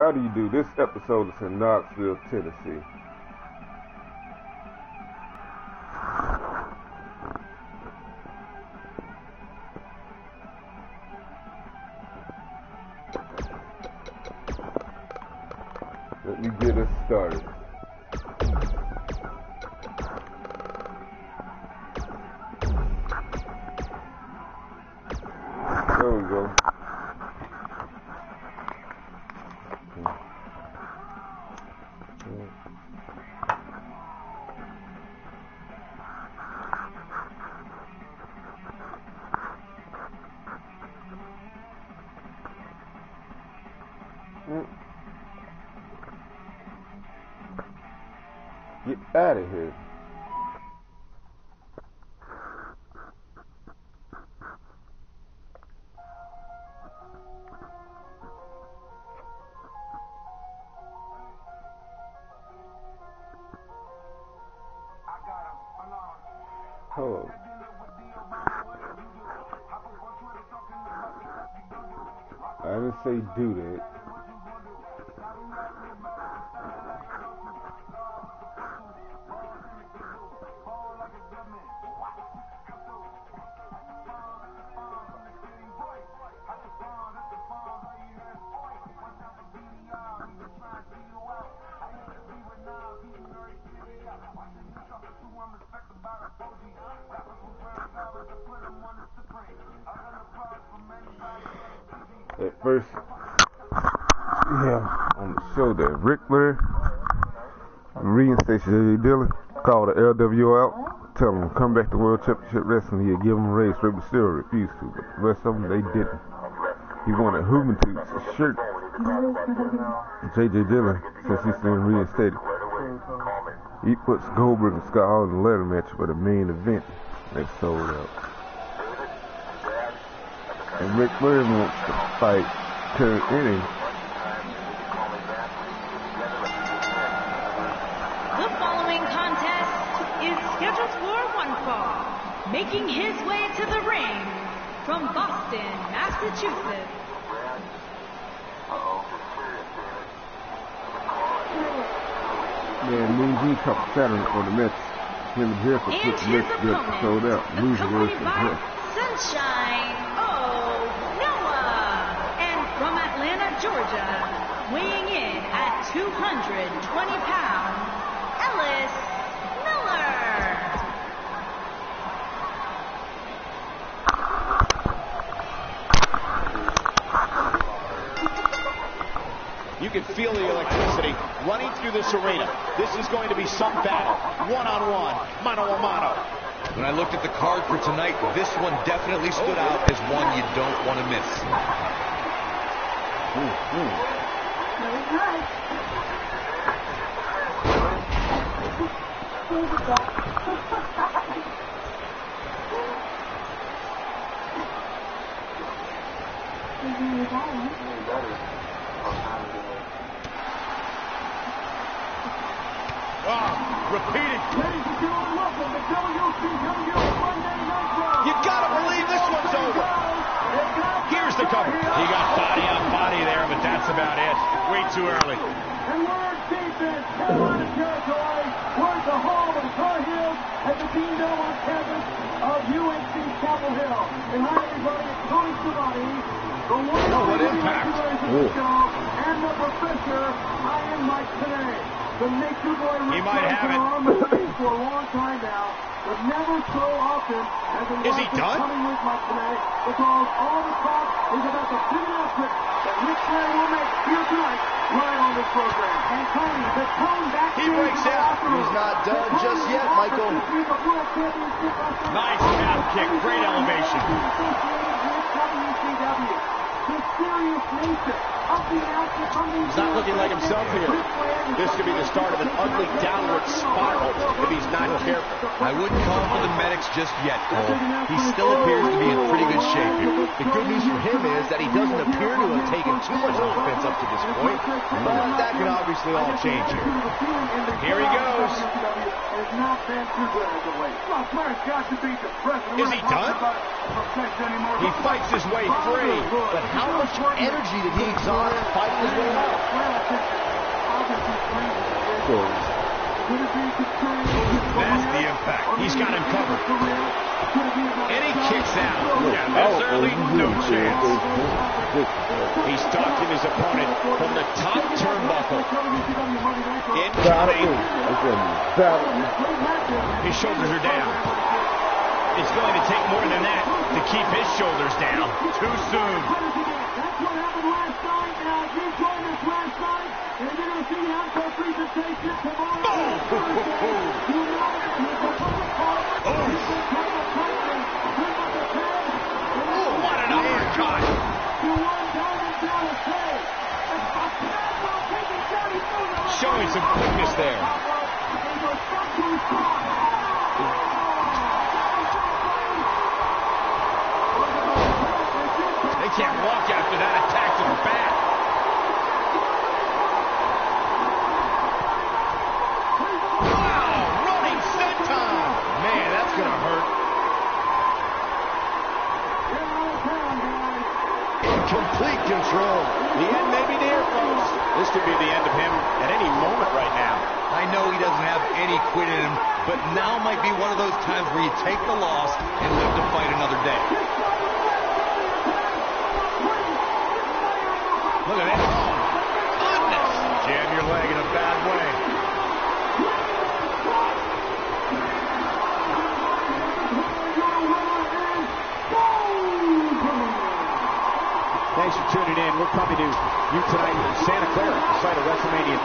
How do you do? This episode is in Knoxville, Tennessee. Let me get us started. There we go. Get out of here. Hello. I didn't say do that. At first, we have on the show that Ric Flair reinstated J.J. Dillon, called the LWO out, tell him come back to World Championship Wrestling, he'll give him a raise. Rey Mysterio refused to, but the rest of them, they didn't. He wanted Juventude's shirt. J.J. Dillon, since he's been reinstated, he puts Goldberg and Scott Hall in the ladder match for the main event. They sold out. And Ric Flair wants to fight Curt Hennig. The following contest is scheduled for one fall. Making his way to the ring from Boston, Massachusetts. Man, Moon G Cup Saturn on the match. Him here for and his opponent, sold out. Accompanied by Sunshine O'Noah, and from Atlanta, Georgia, weighing in at 220 pounds, Ellis Miller. You can feel the electricity running through this arena. This is going to be some battle. One-on-one, mano-a-mano. When I looked at the card for tonight, this one definitely stood out as one you don't want to miss. Repeated. Ladies and gentlemen, welcome to WCW Monday Night Raw. You gotta believe this one's over. Here's the cover. He got body on body there, but that's about it. Way too early. And we're in defense, Carolina territory. We're at the home of the Tar Heels at the Dean Dome on campus of UNC Chapel Hill. And hi everybody, it's Tony Schiavone, the one of the show, and the professor. I am Mike Panay. The Nitro Girls he might have it. For a long time now, but never so often as in is he done? Coming with my today, because all the talk is about the gymnastics that Ric Flair will make here tonight, right on this program. And Tony, the tone back he breaks out. He's not done just yet, Michael. Nice cap kick, great elevation. The serious nature of the outfit on the he's not looking like himself here. This could be the start of an ugly downward spiral if he's not careful. I wouldn't call for the medics just yet, Cole. He still appears to be in pretty good shape here. The good news for him is that he doesn't appear to have taken too much offense up to this point, but that could obviously all change here. Here he goes. Is he done? He fights his way free, but How much energy did he exhaust fighting his way out? That's the impact. He's got him covered. And he kicks out. Yeah, that's early. No chance. He's stalking his opponent from the top turnbuckle. Incoming. His shoulders are down. It's going to take more than that to keep his shoulders down. Too soon. That's what happened last night. And I keep going this last night. And you're going to see how the presentation tomorrow. Oh, what an uppercut. Showing some quickness there. They can't walk after that attack to the back. Wow, running senton. Man, that's going to hurt. In complete control. The end may be near, folks. This could be the end of him at any moment right now. I know he doesn't have any quit in him, but now might be one of those times where you take the loss and live to fight another day. Look at that. Oh, goodness. Jam your leg in a bad way. Thanks for tuning in. We'll probably do you tonight in Santa Clara, the site of WrestleMania 31.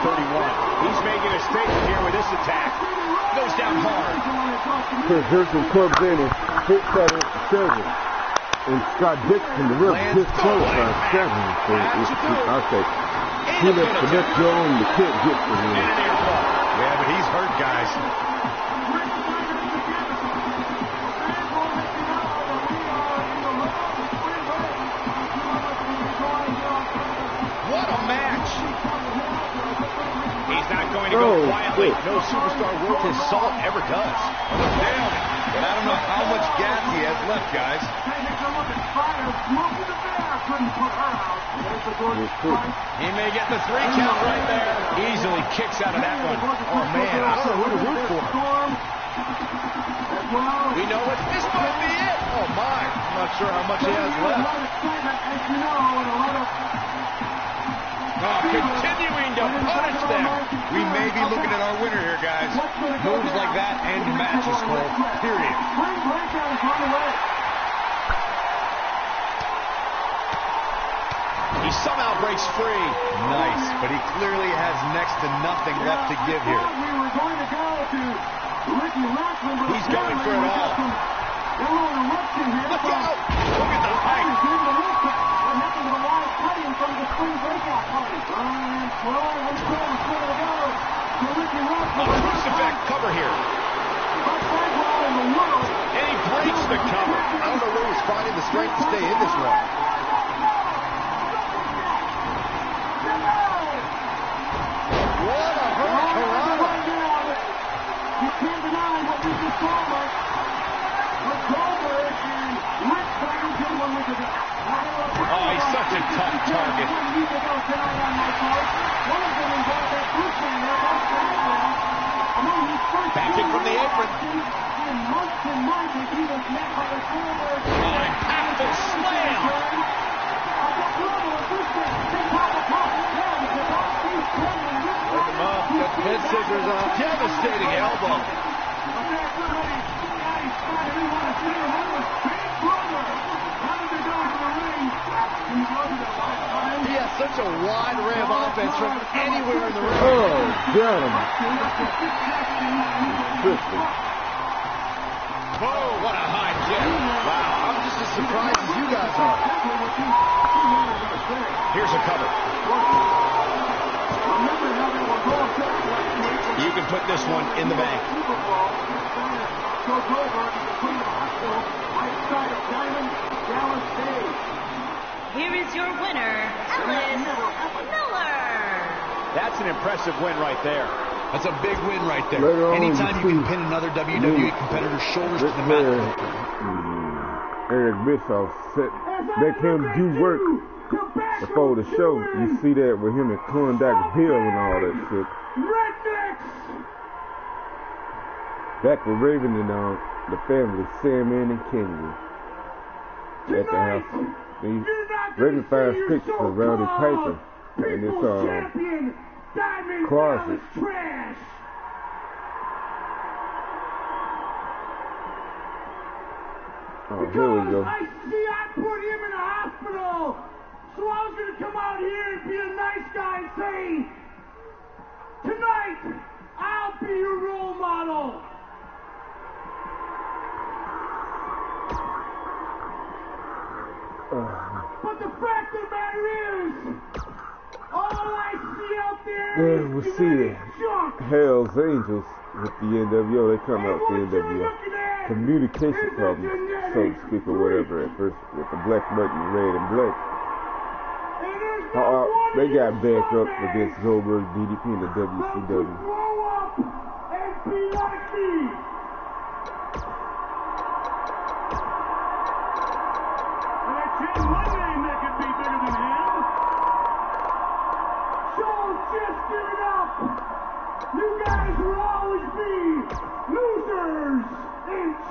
He's making a statement here with this attack. Goes down hard. Here's Corbin and Pittsburgh Service. And Scott Dixon, the real good player by seven. I say, he left the next goal and the kid gets to him. Yeah, but he's hurt, guys. What a match! He's not going to go quietly. No superstar worth his salt ever does. Down. And I don't know how much gas he has left, guys. He may get the three count right there. Easily kicks out of that one. Oh, man, I don't know who to root for. We know what this might be it. Oh, my. I'm not sure how much he has left. Oh, continuing to punish them. We may be looking at our winner here, guys. Moves like that end matches for period. He somehow breaks free. Nice, but he clearly has next to nothing left to give here. He's going for it all. Look out! Look at the height. A crucifix cover here. And he breaks the cover. I don't know where he's finding the strength to stay in this one. What a hurricanrana. You can't deny what we just saw, Mike. With Goldberg and Ric Flair, Dillon with the Oh, he's such a tough target. Back in from the apron. An impactful slam. Look him up. That's head scissors on. Devastating elbow. He has such a wide array of offense from anywhere in the ring. Oh, damn. Oh, what a high kick. Wow, I'm just as surprised as you guys are. Here's a cover. You can put this one in the bank. Here is your winner, Ellis Miller. That's an impressive win right there. That's a big win right there. Anytime you can pin another WWE competitor's shoulders to the mat. in admits of set, let him do work before the show. You see that with him and Klondike Bill and all that shit. Back with Raven and the family, Sam Ann and Kenya at the house. These Raven finds pictures of Rowdy Piper in this closet. Oh, here we go. I put him in the hospital, so I was going to come out here and be a nice guy and say, tonight, I'll be your role model. But the fact of the matter is, all I see out there is Hell's Angels with the NWO. They come out with the NWO. Communication problems, so to speak, or whatever, at first, with the black, white, and red, and black. They got backed up against Goldberg, DDP, and the WCW. Grow up and be like me.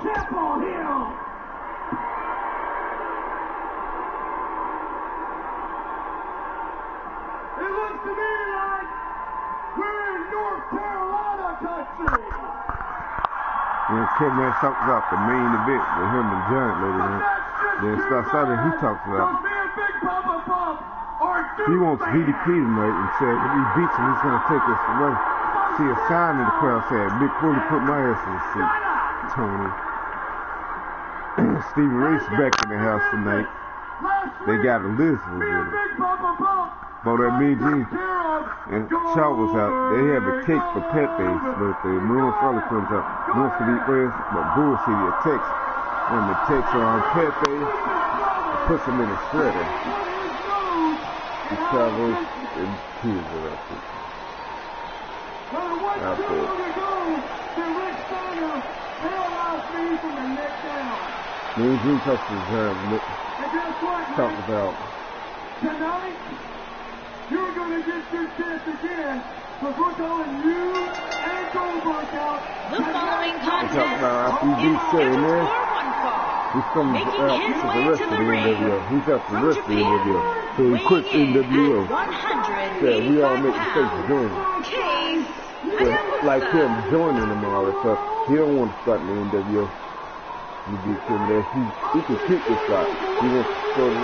Chapel Hill. It looks to me like we're in North Carolina country. Then Kidman talks about the main event with him and John later on. Then Scott Hall, he talks about he wants DDP tonight and said if he beats him, he's gonna take us away. See a sign in the crowd said, "Big Bully put my ass in the seat." Tony. Stevie Ray's back in the house tonight. They got Elizabeth with him. But that means and Chow was out. They have a cake for Pepe's birthday. Maroon Fowler comes out. Most of these friends, but bullshit your text. When the text are on Pepe, puts him in a shredder. He travels and kills it up. Out there. Then Jim touched his hand, talked about tonight, you're going to get your chance again, but we're calling you and Goldberg out. The following contest he's from the rest of the NWO. He's up the rest of the NWO. So he quit NWO. Yeah, we all make mistakes doing it. Yeah, like him joining them all that stuff. He don't want to start in the NWO. You beat him there. He can kick the shot. He wants to throw the rest of it. One of the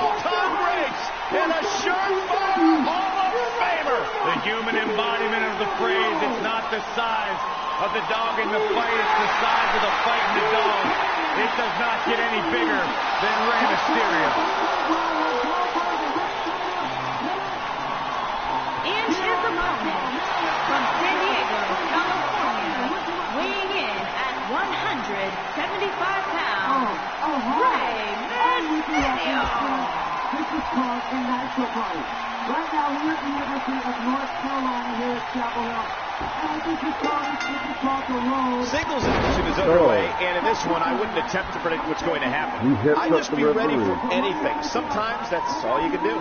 all-time greats and a surefire Hall of Famer. The human embodiment of the phrase, it's not the size of the dog in the fight, it's the size of the fight in the dog. It does not get any bigger than Rey Mysterio. And his opponent, from San Diego, California, weighing in at 175 pounds, Rey Mysterio. This is called a nitro party. Right now, we're at the University of North Carolina here at Chapel Hill. And this is called the road. Singles action is underway, and in this one, I wouldn't attempt to predict what's going to happen. I'd just be ready for anything. Sometimes that's all you can do.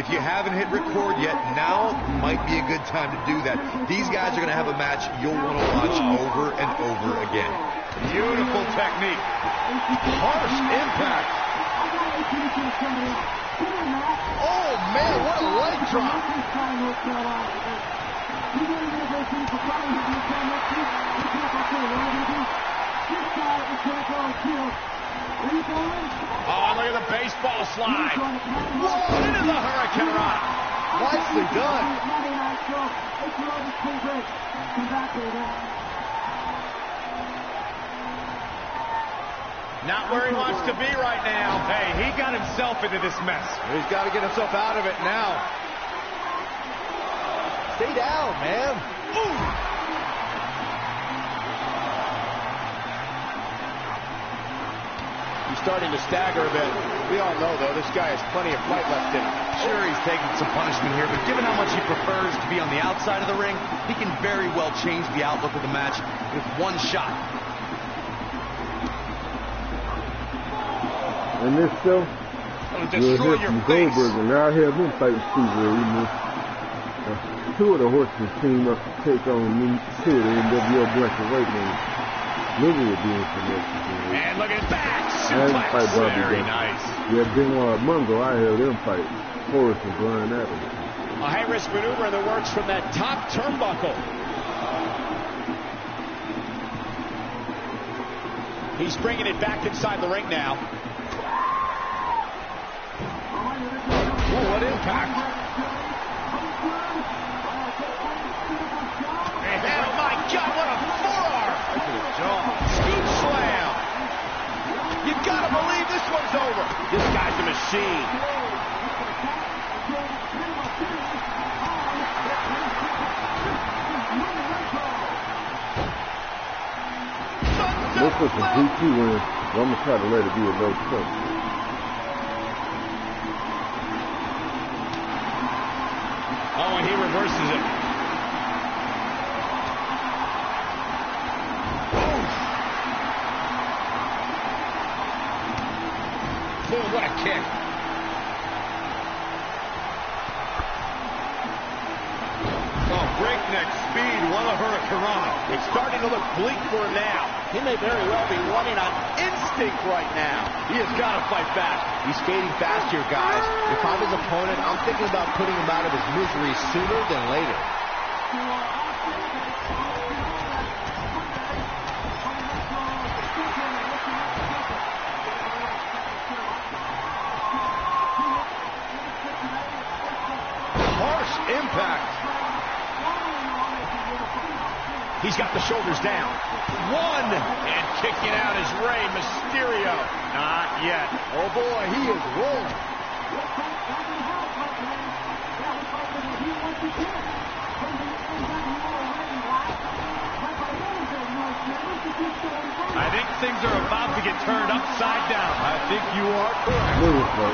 If you haven't hit record yet, now might be a good time to do that. These guys are going to have a match you'll want to watch over and over again. Beautiful technique. Harsh impact. Oh, man, what a leg drop. Oh, look at the baseball slide. Whoa, into the hurricane rod. Nicely done. Not where he wants to be right now. Hey, he got himself into this mess. He's got to get himself out of it now. Stay down, man. Ooh. Starting to stagger a bit. We all know, though, this guy has plenty of fight left in him. Sure, he's taking some punishment here, but given how much he prefers to be on the outside of the ring, he can very well change the outlook of the match with one shot. in this show, you'll hear from Goldberg, and now I hear him fighting Stevie Ray. Two of the horses team up to take on two of the NWO black and white men. Luger would be in for this. And look at that! Suplex! Very nice. Yeah, Benoit Mungo, I heard them fight Forrest and Brian Adams. A high-risk maneuver in the works from that top turnbuckle. He's bringing it back inside the ring now. Oh, what impact. And then, oh my God, what a forearm. Scoop slam. You've got to believe this one's over. This guy's a machine. This was a GT win, but I'm going to try to let it be a low touch. Oh, and he reverses it. Boom! Boom, what a kick. Oh, breakneck speed, what a hurricanrana. It's starting to look bleak for him now. He may very well be running on instinct right now. He has got to fight back. He's fading fast here, guys. If I'm his opponent, I'm thinking about putting him out of his misery sooner than later. Harsh impact. He's got the shoulders down. One, and kicking out is Rey Mysterio. Not yet. Oh boy, he is rolling. I think things are about to get turned upside down. I think you are correct. Beautiful.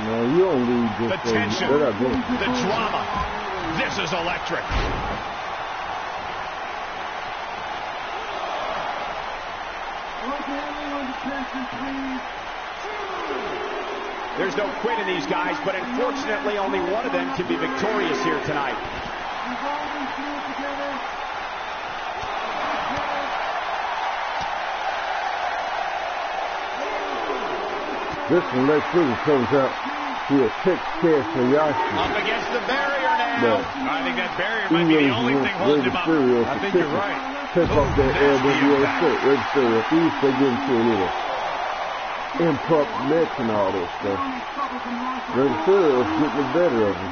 No, you don't leave this. The tension, the drama. This is electric. There's no quit in these guys, but unfortunately only one of them can be victorious here tonight. This one, Lex Luger comes out. He'll kick Cesaro. Up against the barrier now. But I think that barrier might be the only thing holding him up. I think you're right. Tip off that NWO foot. Rey Mysterio, he's getting to a little improper match and all this stuff. Rey Mysterio's getting the better of him.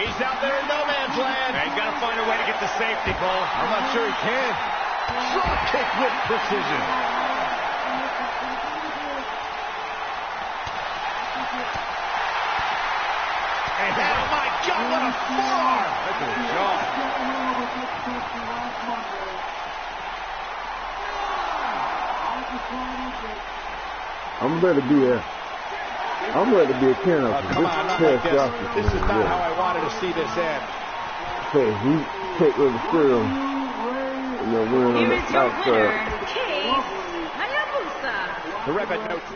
He's out there in no man's land. He's got to find a way to get the safety ball. I'm not sure he can. Drop kick with precision. God, what a forearm! That's a jaw. I'm ready to be a cannibal. Come on, not like this. This is not how I wanted to see this end. Okay, he take over the film. And then we're on the outside. The ref had notes.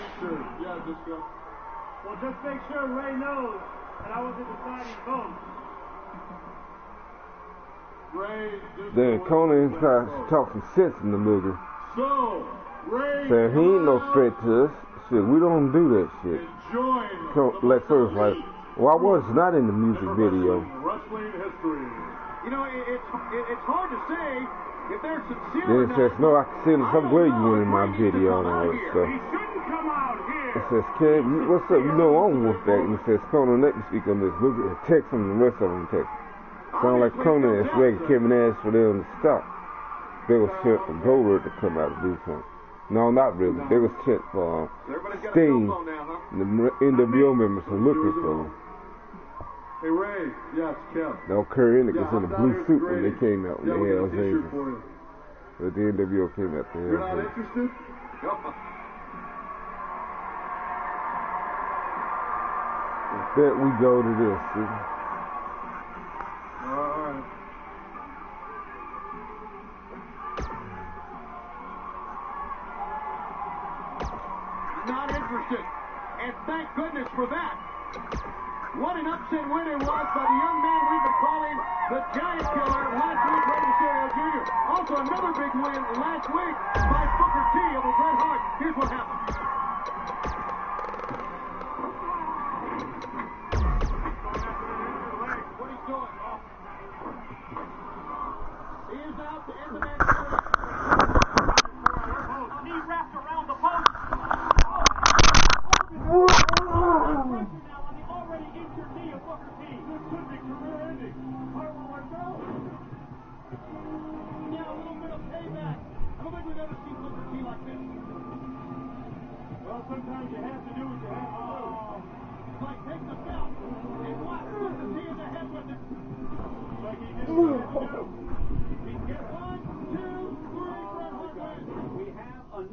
Well, just make sure Ray knows. And I was in the deciding vote. Then Konnan tries talking sense in the Luger. So, Ray said he ain't no threat to us. Shit, we don't do that shit. So Lex Luger's like, well, I was not in the music video. Wrestling history. You know, it's hard to say if they're sincere. Then it says, no, I can see I'm glad you went in my video and all that stuff. He shouldn't come out here. It says, Kev, what's up? You know I'm Wolfpack. And it says, Konnan, let me speak on this. Look at text him and the rest of them text him. Sound like Konnan is begging Kevin Nash for them to stop. They was checked for Goldberg to come out and do something. No, not really. They was checked for Sting. The NWO members are looking for them. Hey, Ray. Yes, Kev. Now, Curt Hennig was in the blue suit when they came out when they had Hells Angels. But the NWO came out to Hells Angels. You're not interested? That we go to this. All right. not interested. And thank goodness for that. What an upset win it was by the young man we've been calling the Giant Killer last week, Rey Mysterio Jr. Also another big win last week by Booker T over Bret Hart. Here's what happened.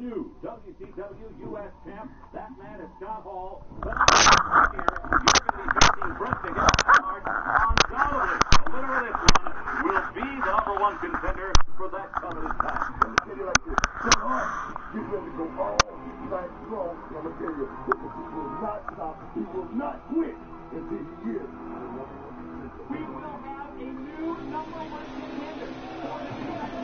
New WCW U.S. champ, that man is Scott Hall. But here, you're going to be facing Brett to get hard. Undoubtedly, the literalist one will be the #1 contender for that coveted title. Let me tell you like this, so hard, you really go all night long on the period. Because he will not stop, he will not quit until he is. We will have a new #1 contender for the U.S.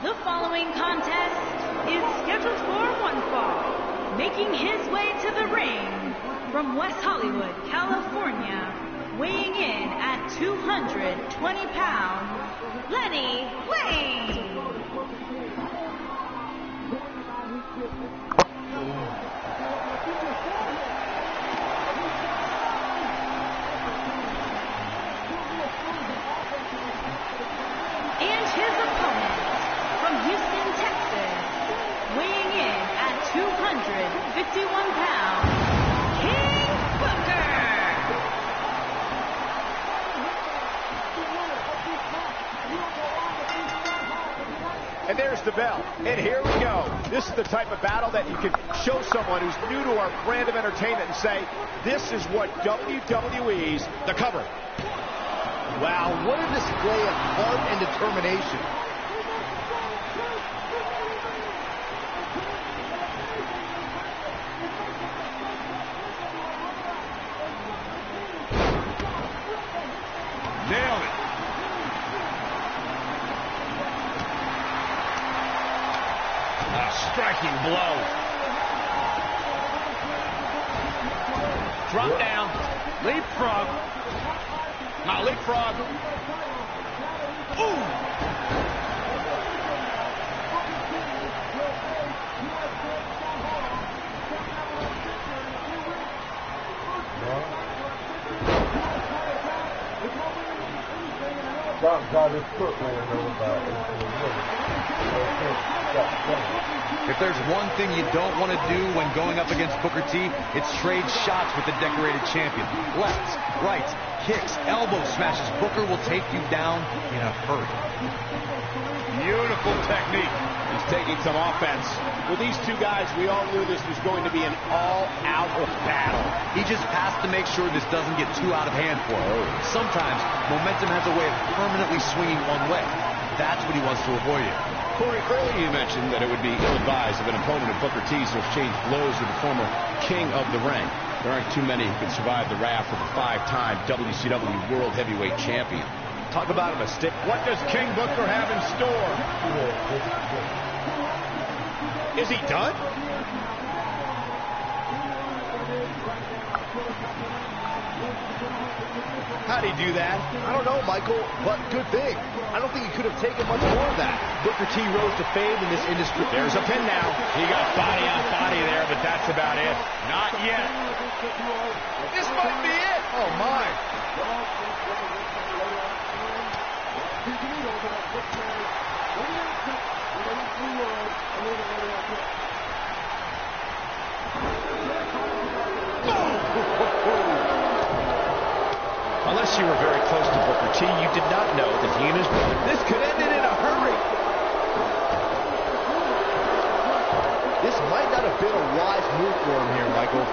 The following contest is scheduled for one fall, making his way to the ring from West Hollywood, California, weighing in at 220 pounds, Lenny Wayne. And his opponent, from Houston, Texas, weighing in at 251 pounds, King Booker. And there's the bell, and here we go. This is the type of battle that you can show someone who's new to our brand of entertainment and say, this is what WWE's The Cover. Wow, what a display of heart and determination. Nailed it. A striking blow. Drop down. Leapfrog. Now leapfrog. Ooh. If there's one thing you don't want to do when going up against Booker T, it's trade shots with the decorated champion. Lefts, rights, kicks, elbow smashes. Booker will take you down in a hurry. Beautiful technique. He's taking some offense. With these two guys, we all knew this was going to be an all-out battle. He just has to make sure this doesn't get too out of hand for him. Sometimes, momentum has a way of permanently swinging one way. That's what he wants to avoid it. Corey, earlier you mentioned that it would be ill-advised if an opponent of Booker T's to exchange blows with the former king of the ring. There aren't too many who can survive the wrath of a five-time WCW World Heavyweight Champion. Talk about a mistake. What does King Booker have in store? Is he done? How'd he do that? I don't know, Michael, but good thing. I don't think he could have taken much more of that. Booker T rose to fame in this industry. There's a pin now. He got body on body there, but that's about it. Not yet. This might be it. Oh, my. Unless you were very close to Booker T, you did not know that he and his brother. This could end it in a hurry. This might not have been a wise move for him here, Michael.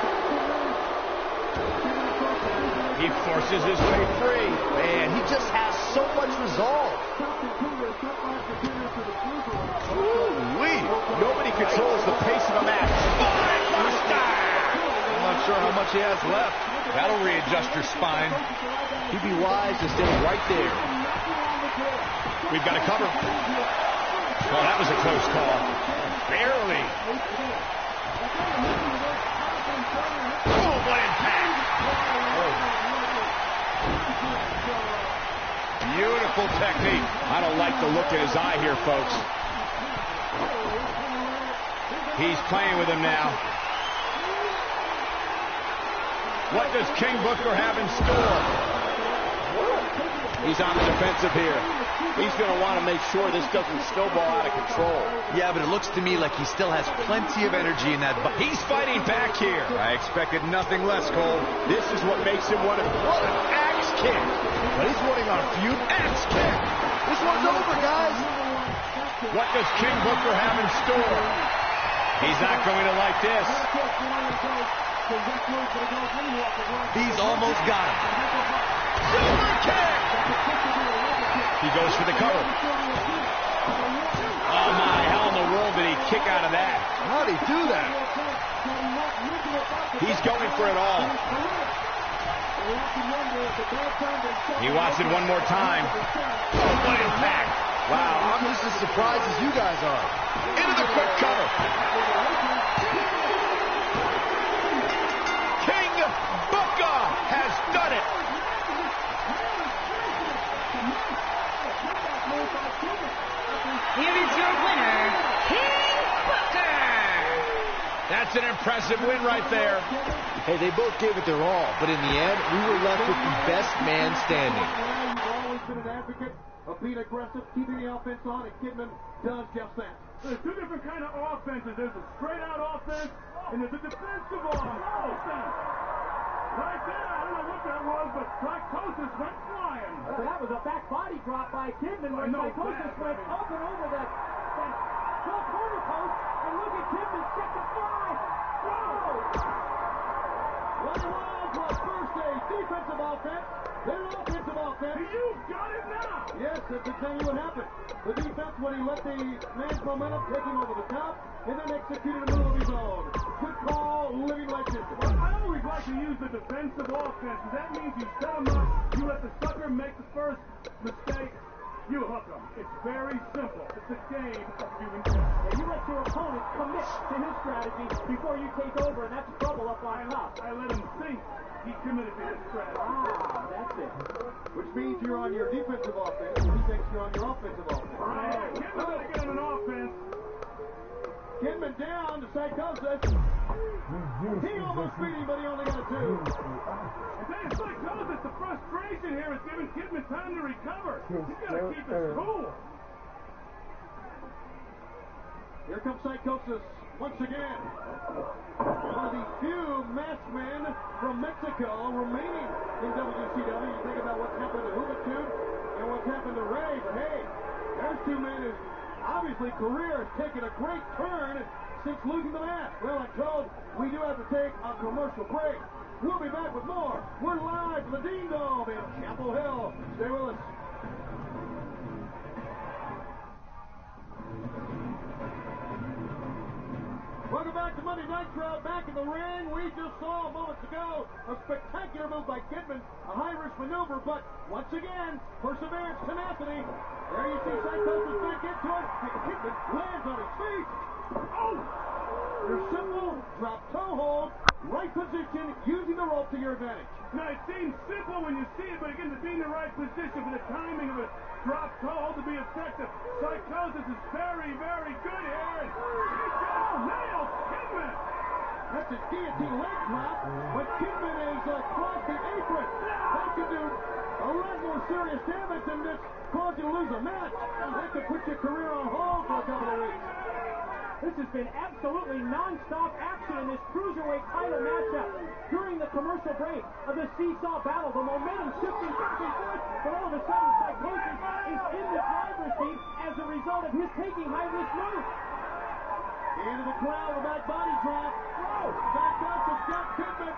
He He forces his way free. Man, he just has so much resolve. Ooh-wee. Nobody controls the pace of a match. I'm not sure how much he has left. That'll readjust your spine. He'd be wise to stay right there. We've got a cover. Well, that was a close call. Barely. Oh, what impact. Beautiful technique. I don't like the look in his eye here, folks. He's playing with him now. What does King Booker have in store? He's on the defensive here. He's going to want to make sure this doesn't snowball out of control. Yeah, but it looks to me like he still has plenty of energy in that. But he's fighting back here. I expected nothing less, Cole. This is what makes him want to... What an axe kick. But he's running on a feud. Axe kick. This one's over, guys. What does King Booker have in store? He's not going to like this. He's almost got him. Super kick! He goes for the cover. Oh, my. How in the world did he kick out of that? How'd he do that? He's going for it all. He watched it one more time. Oh, what impact. Wow, I'm just as surprised as you guys are. Into the quick cover. King Booker has done it. Here is your winner, King Booker. That's an impressive win right there. Hey, they both gave it their all, but in the end, we were left with the best man standing. Of being aggressive, keeping the offense on, and Kidman does just that. There's two different kind of offenses. There's a straight-out offense, and there's a defensive offense. Right there, I don't know what that was, but Psychosis went flying. Well, that was a back body drop by Kidman, where Psychosis went up and over that corner post, and look at Kidman set to fly. One wild for a first aid defensive offense. Then an offensive offense. You've got it now! Yes, that's exactly what happened. The defense, when he let the man's momentum take him over the top, and then executed a move of his own. Good call, living like this. I always like to use the defensive offense, and that means you set him up, you let the sucker make the first mistake, you hook him. It's very simple. It's a game of human beings. And you let your opponent commit to his strategy before you take over, and that's trouble up on top. I let him think. He committed to his strategy. Ah, that's it. Which means you're on your defensive offense, and he thinks you're on your offensive offense. Right. Kidman's going to get him an offense. Kidman down to Psychosis. He almost beat him, but he only got a two. And then Psychosis, the frustration here is giving Kidman time to recover. He's got to keep his cool. Here comes Psychosis. Once again, one of the few masked men from Mexico remaining in WCW. You think about what's happened to Juventud and what's happened to Rey, but hey, there's two men whose obviously career has taken a great turn since losing the mask. Well, I'm told we do have to take a commercial break. We'll be back with more. We're live from the Dean Dome in Chapel Hill. Stay with us. Welcome back to Monday Night Raw. Back in the ring, we just saw moments ago a spectacular move by Kidman, a high-risk maneuver, but once again, perseverance, tenacity. There you see Psychosis back into it, and Kidman lands on his feet. Oh! Your simple drop-toe hold, right position, using the rope to your advantage. Now, it seems simple when you see it, but again, to be in the right position for the timing of a drop-toe hold to be effective. Psychosis is very, very good here. Nails Kidman! That's his guillotine leg drop, but Kidman is across the apron. That could do a lot more serious damage than this cause you to lose a match. That could put your career on hold for a couple of weeks. This has been absolutely non-stop action in this cruiserweight title matchup. During the commercial break of the seesaw battle, the momentum shifting forward, but all of a sudden Psychosis is in the driver's seat as a result of his taking high-risk moves. Into the crowd, the back body drop. Back out to Scott Kidman.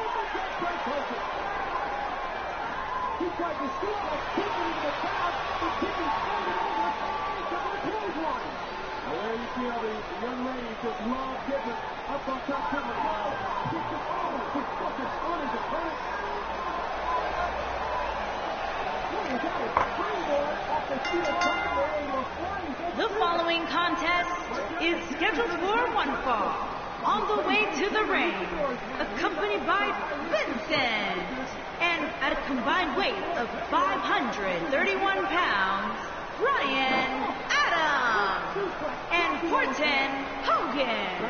He tried to steal that Kidman into the crowd, but Kidman slung it over the face of the clothesline. Now there you feel the young ladies just love Kidman. Up on top Kidman now. Kicks it over, puts buckets on his opponent. The following contest is scheduled for one fall. On the way to the ring, accompanied by Vincent, and at a combined weight of 531 pounds, Ryan Adams and Horton Hogan.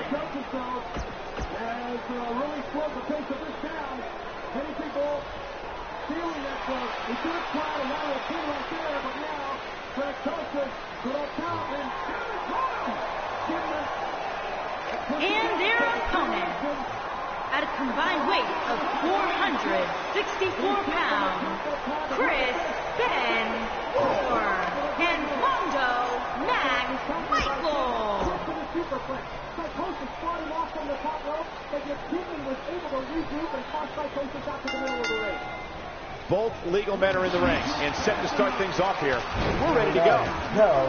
As really slowed the pace of this town, many people feeling that we could have tried a lot of pin right there, but now Psychosis put up top and Kevin Nash. And their opponent, at a combined weight of 464 pounds, Chris Benoit and Mondo McMichael. Psychosis started off on the top rope, but yet Kidman was able to regroup and toss Psychosis out to the middle of the ring. Both legal men are in the ring and set to start things off here. We're ready to go.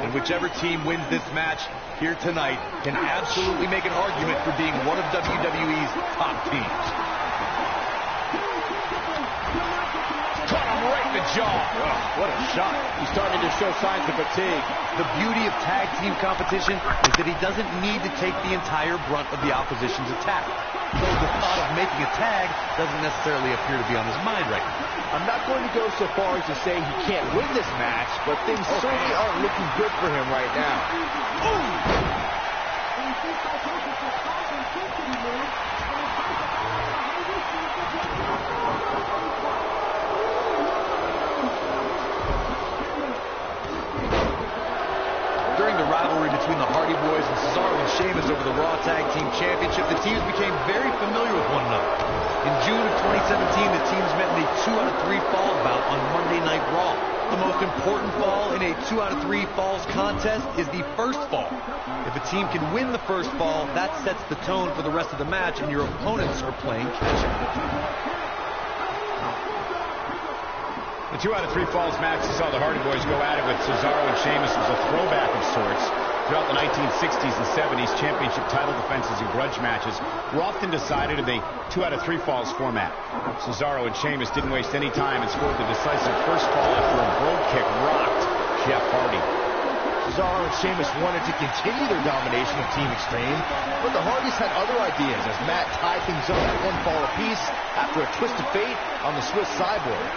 And whichever team wins this match here tonight can absolutely make an argument for being one of WWE's top teams. Caught him right in the jaw. Oh, what a shot. He's starting to show signs of fatigue. The beauty of tag team competition is that he doesn't need to take the entire brunt of the opposition's attack. So the thought of making a tag doesn't necessarily appear to be on his mind right now. I'm not going to go so far as to say he can't win this match, but things certainly aren't looking good for him right now. During the rivalry between the Hardy Boys and Cesaro and Sheamus over the Raw Tag Team Championship, the teams became very familiar with one another. In June of 2017, the teams met in a 2 out of 3 fall bout on Monday Night Raw. The most important fall in a 2 out of 3 falls contest is the first fall. If a team can win the first fall, that sets the tone for the rest of the match, and your opponents are playing catch-up. The 2 out of 3 falls match saw the Hardy Boys go at it with Cesaro and Sheamus. It was a throwback of sorts. Throughout the 1960s and 70s, championship title defenses and grudge matches were often decided in the 2 out of 3 falls format. Cesaro and Sheamus didn't waste any time and scored the decisive first fall after a brogue kick rocked Jeff Hardy. Cesaro and Sheamus wanted to continue their domination of Team Extreme, but the Hardys had other ideas as Matt tied things up at 1 fall apiece after a twist of fate on the Swiss sideboard.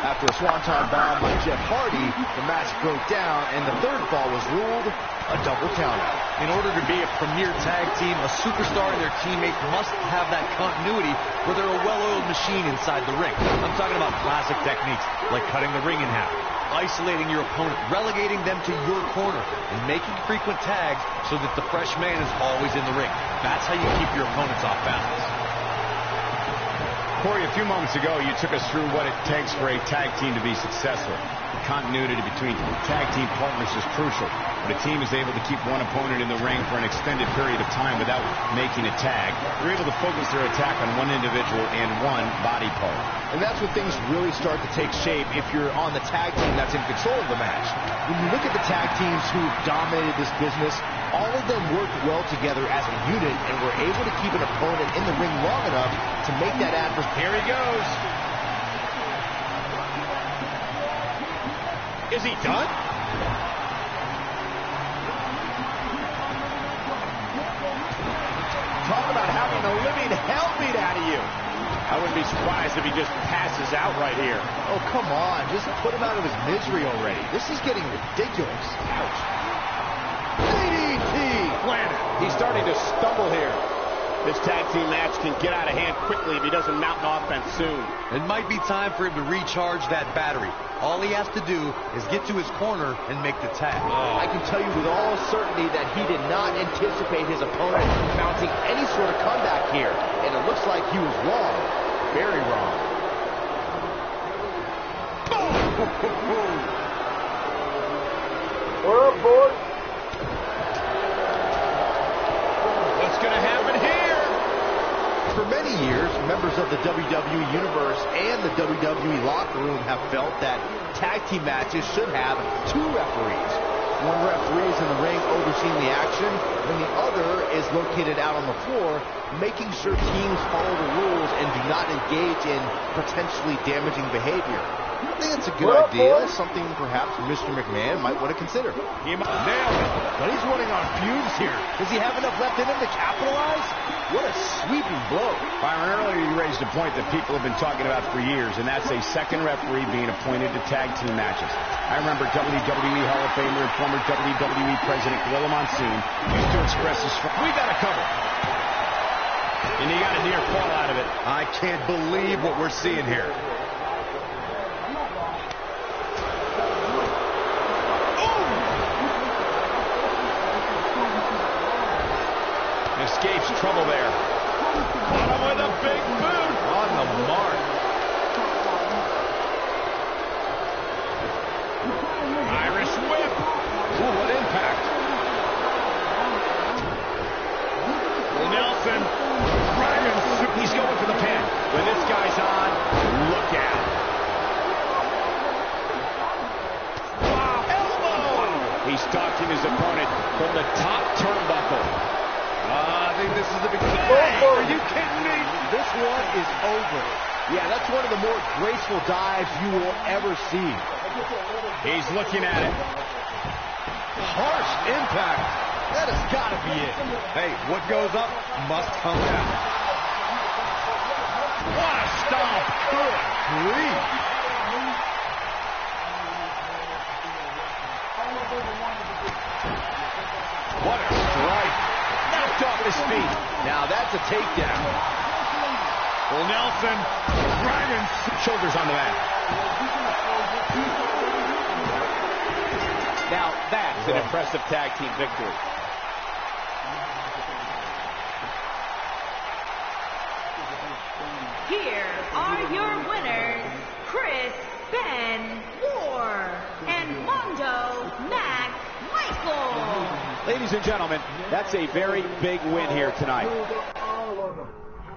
After a swanton bomb by Jeff Hardy, the match broke down and the third fall was ruled a double countout. In order to be a premier tag team, a superstar and their teammate must have that continuity where they're a well-oiled machine inside the ring. I'm talking about classic techniques like cutting the ring in half, isolating your opponent, relegating them to your corner, and making frequent tags so that the fresh man is always in the ring. That's how you keep your opponents off balance. Corey, a few moments ago, you took us through what it takes for a tag team to be successful. The continuity between tag team partners is crucial. When a team is able to keep one opponent in the ring for an extended period of time without making a tag, they're able to focus their attack on one individual and one body part. And that's when things really start to take shape if you're on the tag team that's in control of the match. When you look at the tag teams who've dominated this business, all of them worked well together as a unit and were able to keep an opponent in the ring long enough to make that adverse. Here he goes. Is he done? Talk about having the living hell beat out of you. I wouldn't be surprised if he just passes out right here. Oh, come on. Just put him out of his misery already. This is getting ridiculous. Ouch. DDT. Planet. He's starting to stumble here. This tag team match can get out of hand quickly if he doesn't mount an offense soon. It might be time for him to recharge that battery. All he has to do is get to his corner and make the tag. I can tell you with all certainty that he did not anticipate his opponent mounting any sort of comeback here. And it looks like he was wrong. Very wrong. Boom! We're up, boys. What's going to happen here? For many years, members of the WWE WWE Universe and the WWE locker room have felt that tag team matches should have two referees. One referee is in the ring overseeing the action, and the other is located out on the floor, making sure teams follow the rules and do not engage in potentially damaging behavior. I think it's a good idea, something perhaps Mr. McMahon might want to consider. He might nail it, but he's running on fumes here. Does he have enough left in him to capitalize? What a sweeping blow. Byron, earlier you raised a point that people have been talking about for years, and that's a second referee being appointed to tag team matches. I remember WWE Hall of Famer and former WWE President Gorilla Monsoon used to express his... We got a cover. And he got a near fall out of it. I can't believe what we're seeing here. Escapes trouble there. With a big boot on the mark. Irish whip. Ooh, what impact. Nelson. Dragon. He's going for the pin. When this guy's on, look out. Wow. Elbow. He's stalking his opponent from the top turnbuckle. I think this is the beginning. Are you kidding me? This one is over. Yeah, that's one of the more graceful dives you will ever see. He's looking at it. Harsh impact. That has got to be it. Hey, what goes up must come down. What a stomp. Good grief. What a strike. Off his feet. Now that's a takedown. Well, Nelson Dragon's shoulders on the mat. Now that's an impressive tag team victory. Here are your winners, Chris Benoit and Mondo McMichael. Ladies and gentlemen, that's a very big win here tonight. All of them.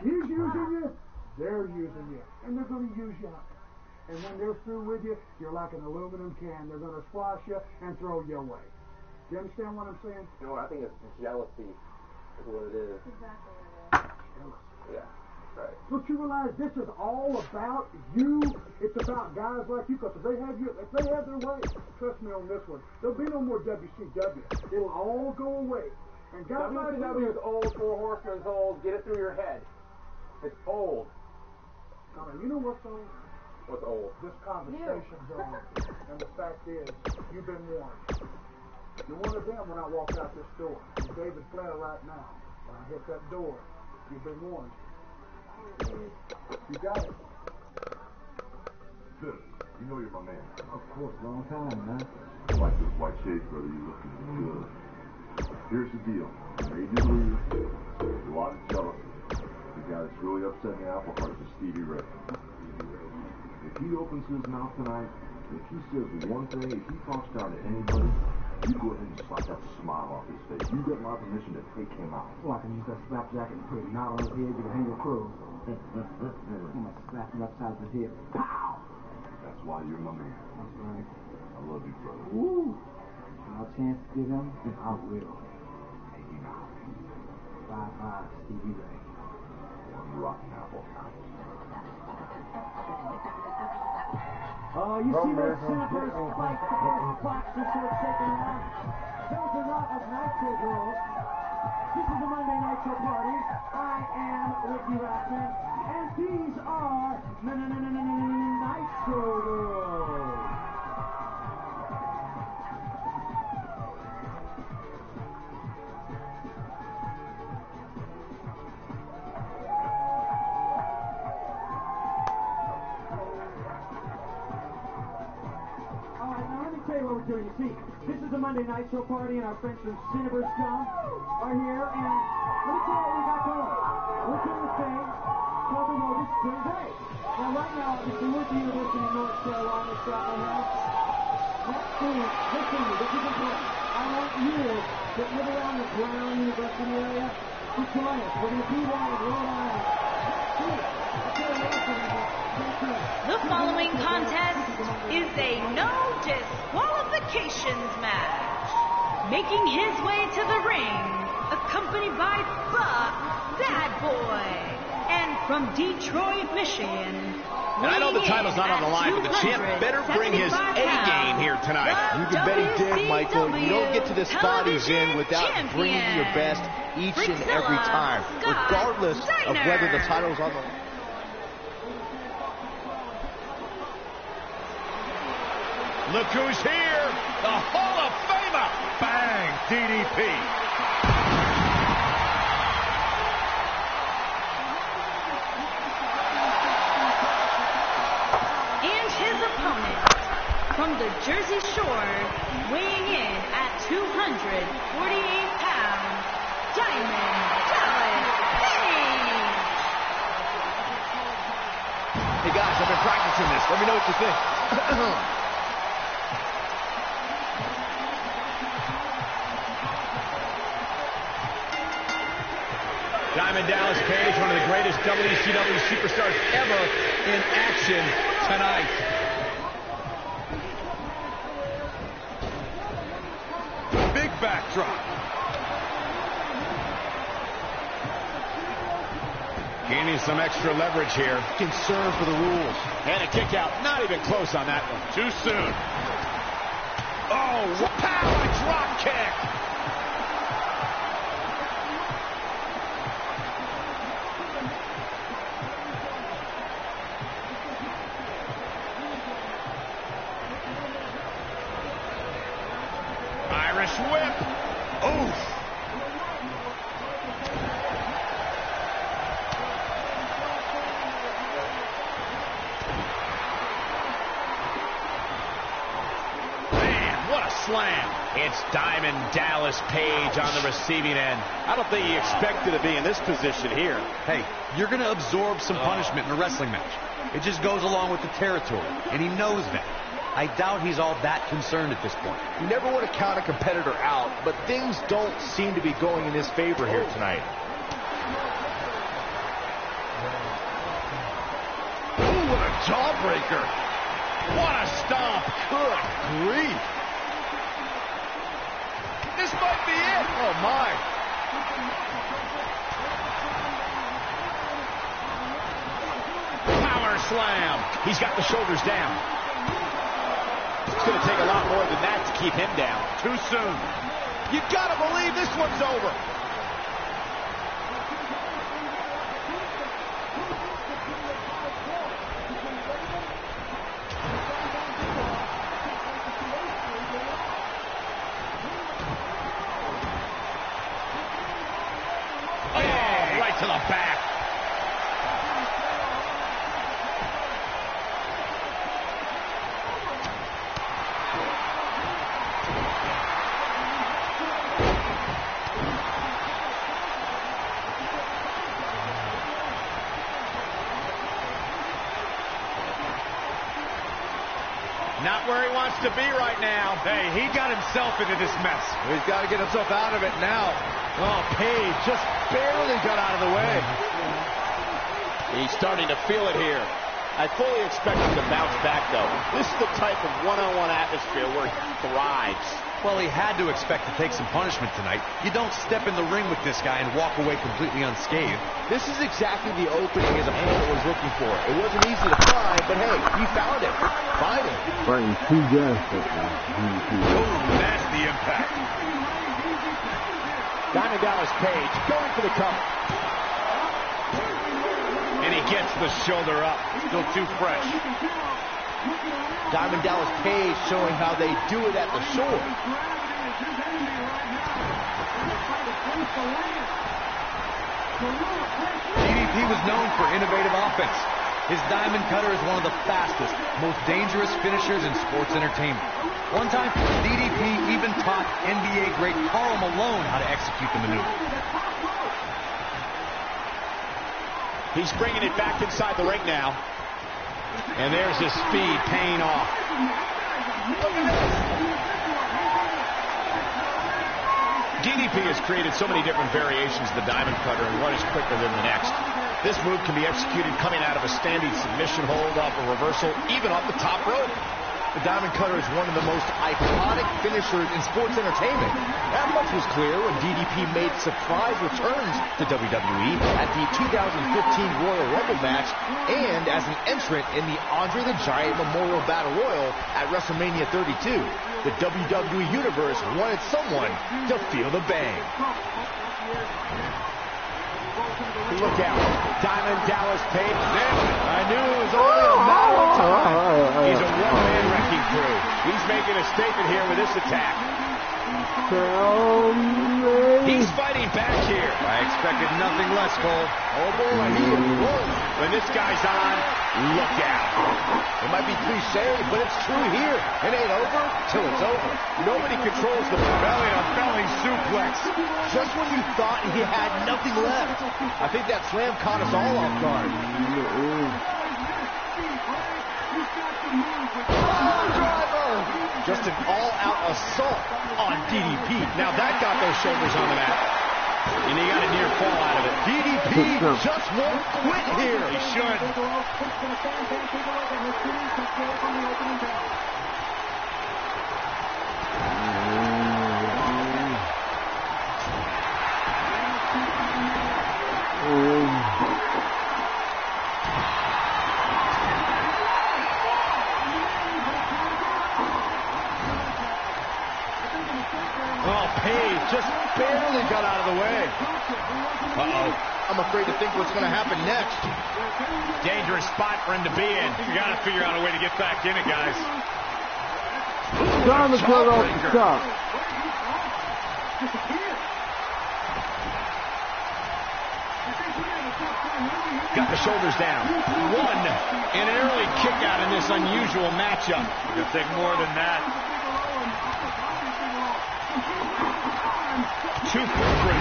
He's using you, they're using you, and they're going to use you. And when they're through with you, you're like an aluminum can. They're going to squash you and throw you away. Do you understand what I'm saying? No, I think it's jealousy is what it is. Exactly what it is. Jealousy. Yeah, right. Don't you realize this is all about you? It's about guys like you, because if they have you, if they have their way, trust me on this one, there'll be no more WCW. It'll all go away. And guys WCW is old, Four Horsemen's old, get it through your head. It's old. Now, you know what's old? What's old? This conversation's old. And the fact is, you've been warned. You're one of them when I walked out this door. You're David Flair right now. When I hit that door, you've been warned. You got it. You know you're my man. Of course, long time, man. I like this white shade, brother. You're looking good. Here's the deal. I made you lose. There's a lot of jealousy. The guy that's really upsetting apple hearts is Stevie Ray. If he opens his mouth tonight, if he says one thing, if he talks down to anybody, you go ahead and just slap that smile off his face. You got my permission to take him out. Well, I can use that slapjack and put a knot on his head. You can hang your clothes. I'm going to slap him upside his head. Pow! That's why you're my man. That's right. I love you, brother. Woo! No chance to get him, then I will. Take him out. Bye-bye, Stevie Ray. One rotten apple. Oh, you see those senators fight the first box into the second round? Those are not of Nitro Girls. This is the Monday Nitro Party. I am Ricky Rackman, and these are Nitro Girls. You see, this is the Monday Night Show party, and our friends from Cineverse Town are here, and let me tell you what we got going. We're doing a thing called the Lotus Today. Now, right now, obviously, we're at the University of North Carolina, Chapel Hill. Let's see, this is important. I want you to live around the Brown University area to join us. We're going to be there in Rhode Island. Let's see. The following contest is a no disqualifications match. Making his way to the ring, accompanied by Buck Bad Boy, and from Detroit, Michigan. And I know the title's not on the line, but the champ better bring his A game here tonight. You can bet he did, Michael. You don't get to this spot he's in without bringing your best each and every time, regardless of whether the title's on the line. Look who's here, the Hall of Famer, Bang, DDP. And his opponent, from the Jersey Shore, weighing in at 248 pounds, Diamond Dallas Page. Hey guys, I've been practicing this. Let me know what you think. Diamond Dallas Page, one of the greatest WCW superstars ever in action tonight. Big backdrop. Gaining some extra leverage here. Concern for the rules. And a kick out. Not even close on that one. Too soon. Oh, power drop kick. Whip. Oof. Man, what a slam. It's Diamond Dallas Page on the receiving end. I don't think he expected to be in this position here. Hey, you're going to absorb some punishment in a wrestling match. It just goes along with the territory, and he knows that. I doubt he's all that concerned at this point. You never want to count a competitor out, but things don't seem to be going in his favor here tonight. Ooh, what a jawbreaker. What a stomp. Good grief. This might be it. Oh, my. Power slam. He's got the shoulders down. It's going to take a lot more than that to keep him down. Too soon. You got to believe this one's over. Oh, right to the back. To be right now. Hey, he got himself into this mess. He's got to get himself out of it now. Oh, Page just barely got out of the way. He's starting to feel it here. I fully expect him to bounce back, though. This is the type of one-on-one atmosphere where he thrives. Well, he had to expect to take some punishment tonight. You don't step in the ring with this guy and walk away completely unscathed. This is exactly the opening his opponent was looking for. It wasn't easy to find, but hey, he found it. Find it. Fighting two guys. That's the impact. Diamond Dallas Page going for the cover. And he gets the shoulder up. Still too fresh. Diamond Dallas Page showing how they do it at the shore. DDP was known for innovative offense. His diamond cutter is one of the fastest, most dangerous finishers in sports entertainment. One time, DDP even taught NBA great Karl Malone how to execute the maneuver. He's bringing it back inside the ring now. And there's his speed paying off. Look at this. DDP has created so many different variations of the diamond cutter, and one is quicker than the next. This move can be executed coming out of a standing submission hold, off a reversal, even off the top rope. The Diamond Cutter is one of the most iconic finishers in sports entertainment. That much was clear when DDP made surprise returns to WWE at the 2015 Royal Rumble match and as an entrant in the Andre the Giant Memorial Battle Royal at WrestleMania 32. The WWE Universe wanted someone to feel the bang. Look out. Diamond Dallas Page. I knew it was only a matter of time. He's a one-man wrecking crew. He's making a statement here with this attack. He's fighting back here. I expected nothing less, Cole. Oh, boy. He is wolf. When this guy's on, look out. It might be cliche, but it's true here. It ain't over till it's over. Nobody controls the belly-on-belly suplex. Just when you thought he had nothing left. I think that slam caught us all off guard. Just an all-out assault on DDP. Now that got those shoulders on the mat. And he got a near fall out of it. DDP just won't quit here. He should. Page just barely got out of the way. Uh-oh. I'm afraid to think what's going to happen next. Dangerous spot for him to be in. You got to figure out a way to get back in it, guys. Time to cut off the top. Got the shoulders down. One in an early kick out in this unusual matchup. You're going to take more than that. Two from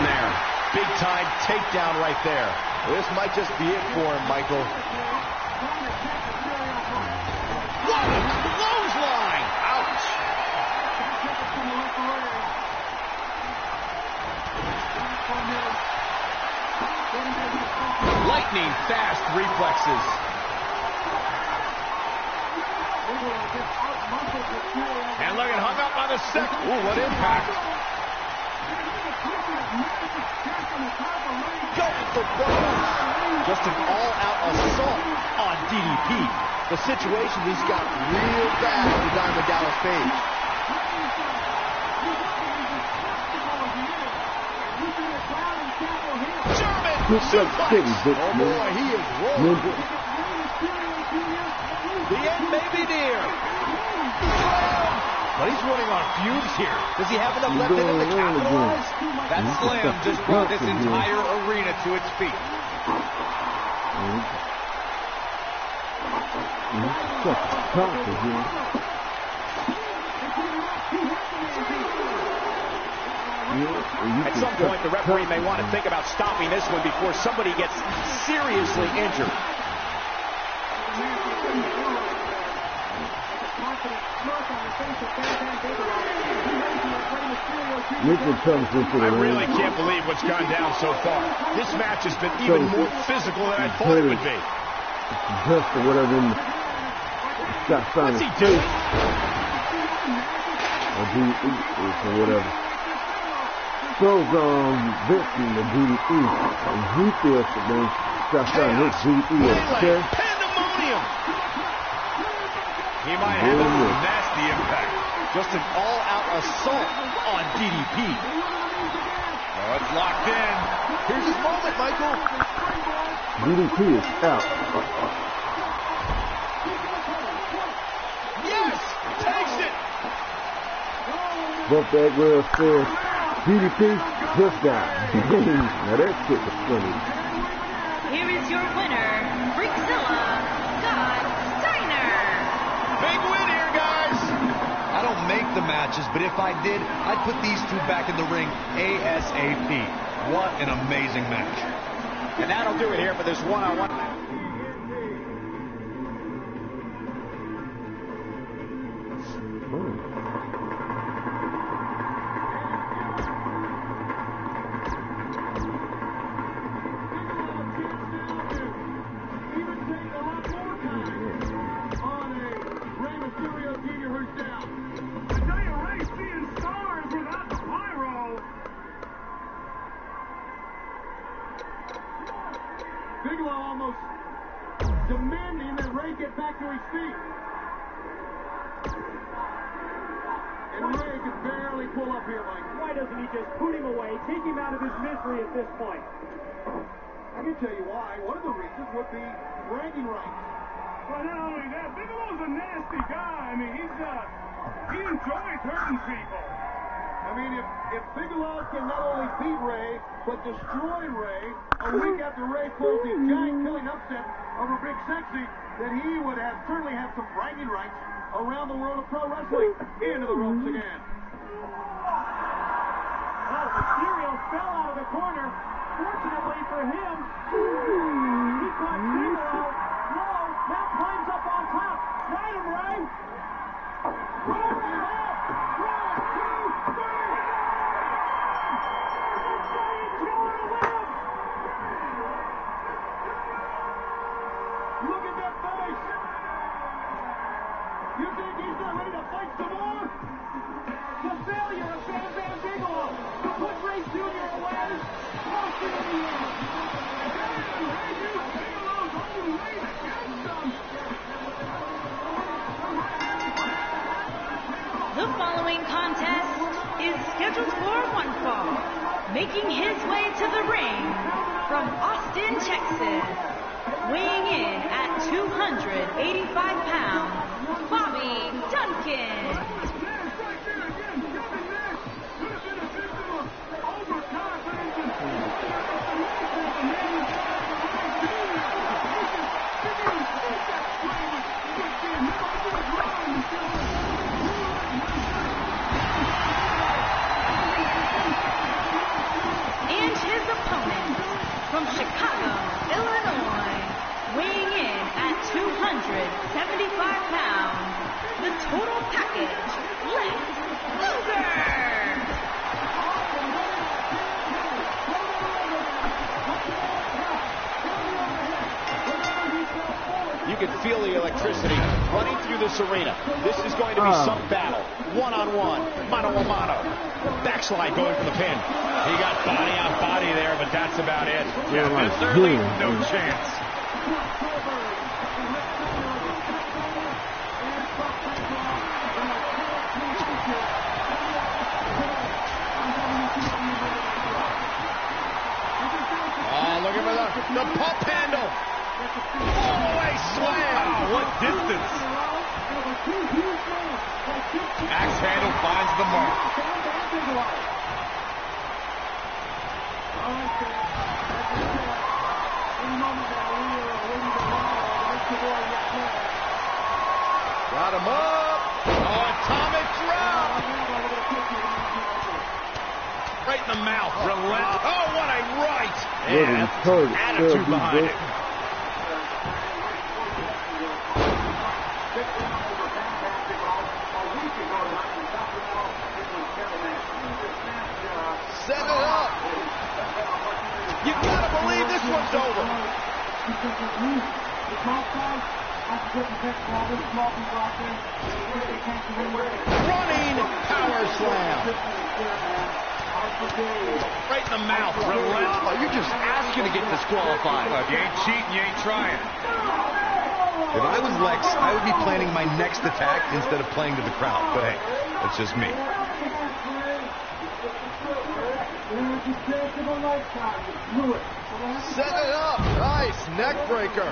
there. Big time takedown right there. This might just be it for him, Michael. What a clothesline! Ouch! Lightning fast reflexes. And look, it hung up on the second. Ooh, what impact! Just an all-out assault on DDP. The situation's got real bad for Diamond Dallas Page. German suplex. Oh boy, he is rolling. The end may be near. But he's running on fumes here. Does he have enough left in him to capitalize? That slam just brought this entire arena to its feet. At some point, the referee may want to think about stopping this one before somebody gets seriously injured. I really can't believe what's gone down so far. This match has been even more physical than I thought it would be. What's he doing? He might have a nasty impact. Just an all-out assault on DDP. Oh, it's locked in. Here's his moment, Michael. DDP is out. Yes! Takes it! Bump that well said. DDP just down. Now that shit was funny. Here is your winner, Freakzilla. Make the matches, but if I did, I'd put these two back in the ring ASAP. What an amazing match. And that'll do it here for this one-on-one match. get back to his feet. And Ray can barely pull up here, Mike. Why doesn't he just put him away, take him out of his misery at this point? I can tell you why. One of the reasons would be bragging rights. Well, not only that, Bigelow's a nasty guy. I mean, he enjoys hurting people. I mean, if Bigelow can not only beat Ray, but destroy Ray, a week after Ray pulls the giant killing upset over Big Sexy, then he would certainly have some bragging rights around the world of pro wrestling. Into the ropes again. Well, Mysterio fell out of the corner. Fortunately for him, he caught Bigelow. No, that climbs up on top. Right him, Ray. Roll him up. 1, 2, 3. You think he's not ready to fight some more? The failure of Bam Bam Bigelow to put Ray Jr. away is close to the end. Damn, Ray Bigelow's only way to get some. The following contest is scheduled for one fall, making his way to the ring from Austin, Texas, weighing in at 285 pounds. Bobby Duncan. Nash right there again. Kevin Nash could have been a victim of overconfidence and manipulation of the name of Junior. He can beat that plane with the American Lion Show. And his opponent from Chicago, Illinois, weighing in at 275 pounds. The total package, Lex Luger! You can feel the electricity running through this arena. This is going to be some battle. One-on-one, mano-a-mano. Backslide going for the pin. He got body on body there, but that's about it. Yeah, this early, no chance. The pump handle. Oh, a slam. Wow, what distance. Axe handle finds the mark. Got him up. Oh, atomic drop. Right in the mouth. Relentless. Oh, what a right. Yeah, attitude behind it. Set it up. You gotta believe this one's over. Running power slam. Right in the mouth. Relentless. You're just asking to get disqualified. Well, if you ain't cheating, you ain't trying. If I was Lex, I would be planning my next attack instead of playing to the crowd. But hey, that's just me. Set it up. Nice. Neck breaker.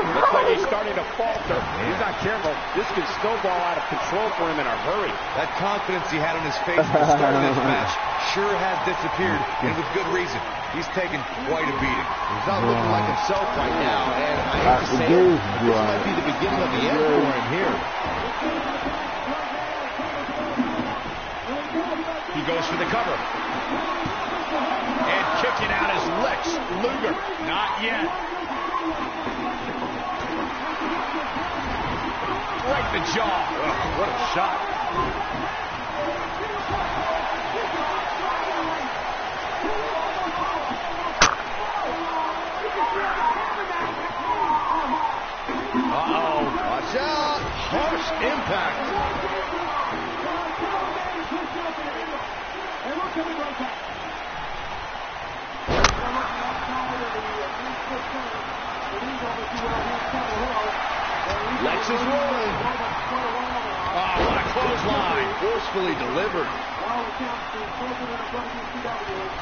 Looks like he's starting to falter. He's not careful. This could snowball out of control for him in a hurry. That confidence he had on his face at the start of this match sure has disappeared, and with good reason. He's taken quite a beating. He's not looking like himself right now, and I have to say, this might be the beginning of the end for him here. He goes for the cover. And kicking out is Lex Luger. Not yet. Right in the jaw. Ugh, what a shot. Uh-oh. Watch out. Harsh impact. Lex is rolling. Oh, what a clothesline. Forcefully delivered.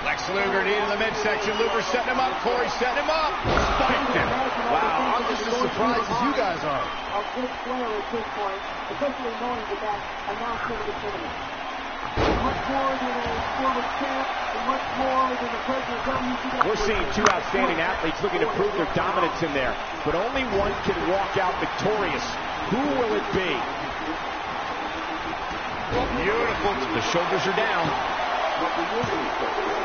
Lex Luger needed the midsection. Luger setting him up. Corey setting him up. Spiked him. Wow, I'm just as surprised as you guys are. A good player at this point, especially knowing that that announcement of the tournament. Much more than a former champ, and much more than the president of WCW. We're seeing two outstanding athletes looking to prove their dominance in there, but only one can walk out victorious. Who will it be? Beautiful. The shoulders are down.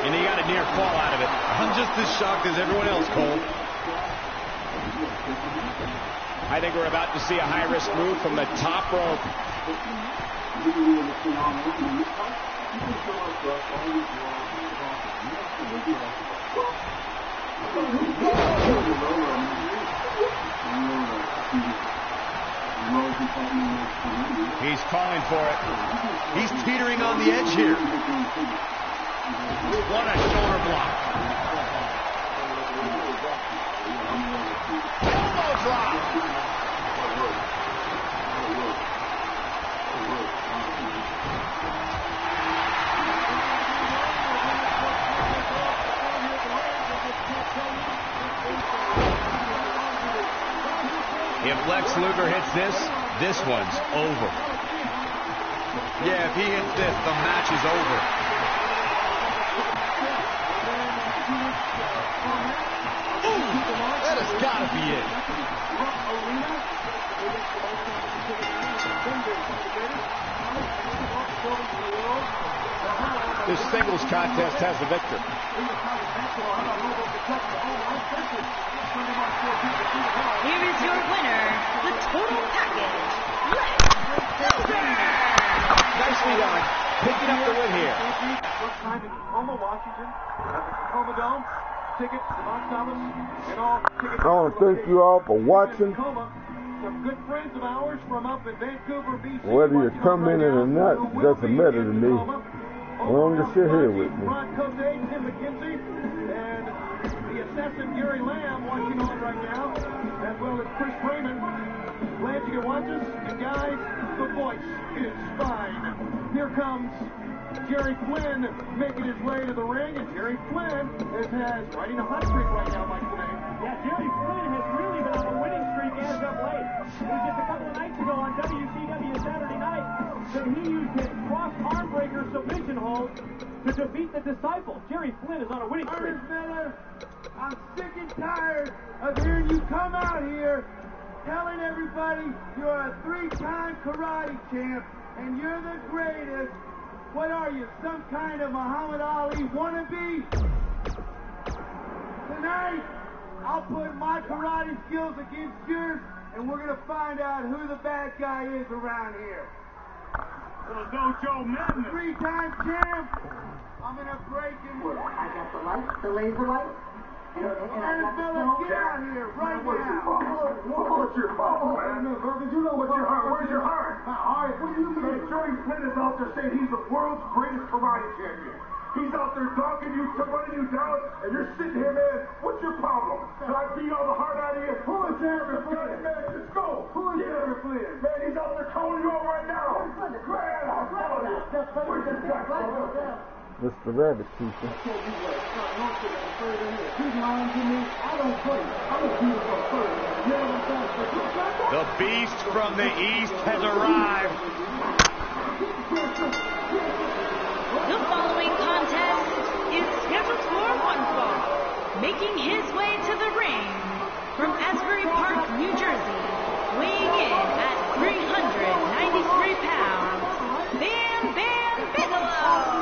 And they got a near fall out of it. I'm just as shocked as everyone else, Cole. I think we're about to see a high-risk move from the top rope. He's calling for it. He's teetering on the edge here. What a shoulder block. Elbow drop. If Lex Luger hits this, this one's over. Yeah, if he hits this, the match is over. Ooh, that has got to be it. This singles contest has the victor. Here is your winner, the total package, Lex Luger. Nicely done, picking up the win here. First time in Tacoma, Washington, at the Tacoma Dome. Tickets, box office, and all tickets. I want to thank you all for watching. Some good friends of ours from up in Vancouver, BC. Whether you come in or not, it doesn't matter to me. As long as you're here with me. Assassin Gary Lamb watching on right now, as well as Chris Raymond. Glad you can watch us. And guys, the voice is fine. Here comes Jerry Flynn making his way to the ring, and Jerry Flynn is riding a hot streak right now, Mike, today. Yeah, Jerry Flynn has really been on a winning streak as of late. It was just a couple of nights ago on WCW Saturday night that he used his cross arm breaker submission hold to defeat the Disciple. Jerry Flynn is on a winning streak. I'm sick and tired of hearing you come out here telling everybody you're a three-time karate champ and you're the greatest. What are you, some kind of Muhammad Ali wannabe? Tonight, I'll put my karate skills against yours, and we're going to find out who the bad guy is around here. Little dojo madness. Three-time champ. I'm going to break him. I got the lights, the laser lights. And fellas, get out here right now. What's your problem, man? You know what's your heart? Where's your heart? My heart? What do you mean? Jerry Flynn is out there saying he's the world's greatest karate champion. He's out there dogging you, running you down, and you're sitting here, man. What's your problem? Should I beat all the heart out of you? Who is Jerry Flynn? Man, let's go. Who is Jerry Flynn? Man, he's out there calling you out right now. Man, I'm telling you. Where's your guy? Mr. Rabbit teacher. The beast from the east has arrived. The following contest is scheduled for one fall. Making his way to the ring from Asbury Park, New Jersey, weighing in at 393 pounds, Bam Bam Bigelow.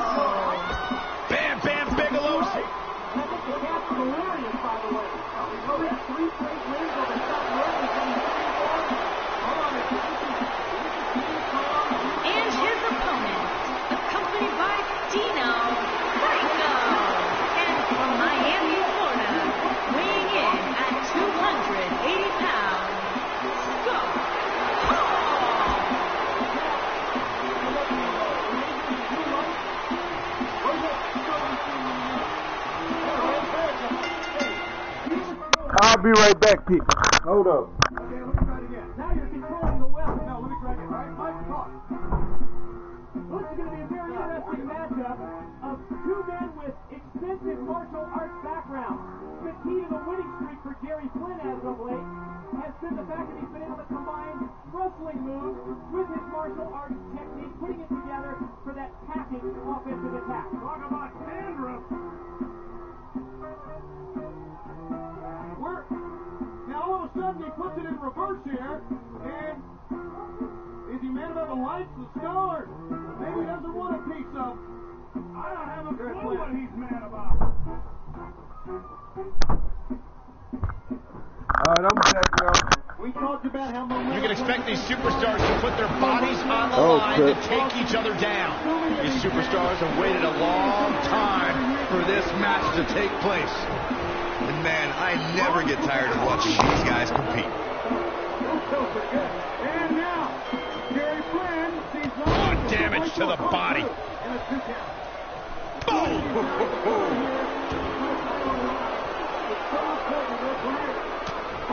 I'll be right back, people. Hold up. Okay, let me try it again. Now you're controlling the well. Now let me correct it, all right? Mike, talk. Well, it's going to be a very interesting matchup of two men with extensive martial arts backgrounds. The key to the winning streak for Jerry Flynn as of late has been the fact that he's been able to combine wrestling moves with his martial arts technique, putting it together for that packing offensive attack. Talk about dandruff. All of a sudden, he puts it in reverse here, and is he mad about the lights, the star? Maybe he doesn't want a piece of. I don't have a clue what he's mad about. All right, I'm back, y'all. We talked about how much you can expect these superstars to put their bodies on the line and take each other down. These superstars have waited a long time for this match to take place. And man, I never get tired of watching these guys compete. And now, Jerry Flynn sees more damage to the body. Boom!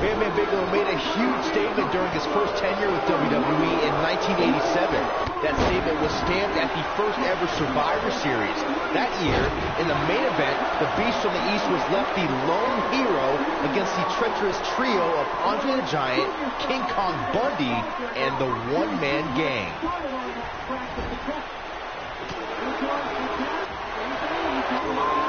Bam Bam Bigelow made a huge statement during his first tenure with WWE in 1987. That statement was stamped at the first ever Survivor Series. That year, in the main event, the Beast from the East was left the lone hero against the treacherous trio of Andre the Giant, King Kong Bundy, and the One-Man Gang.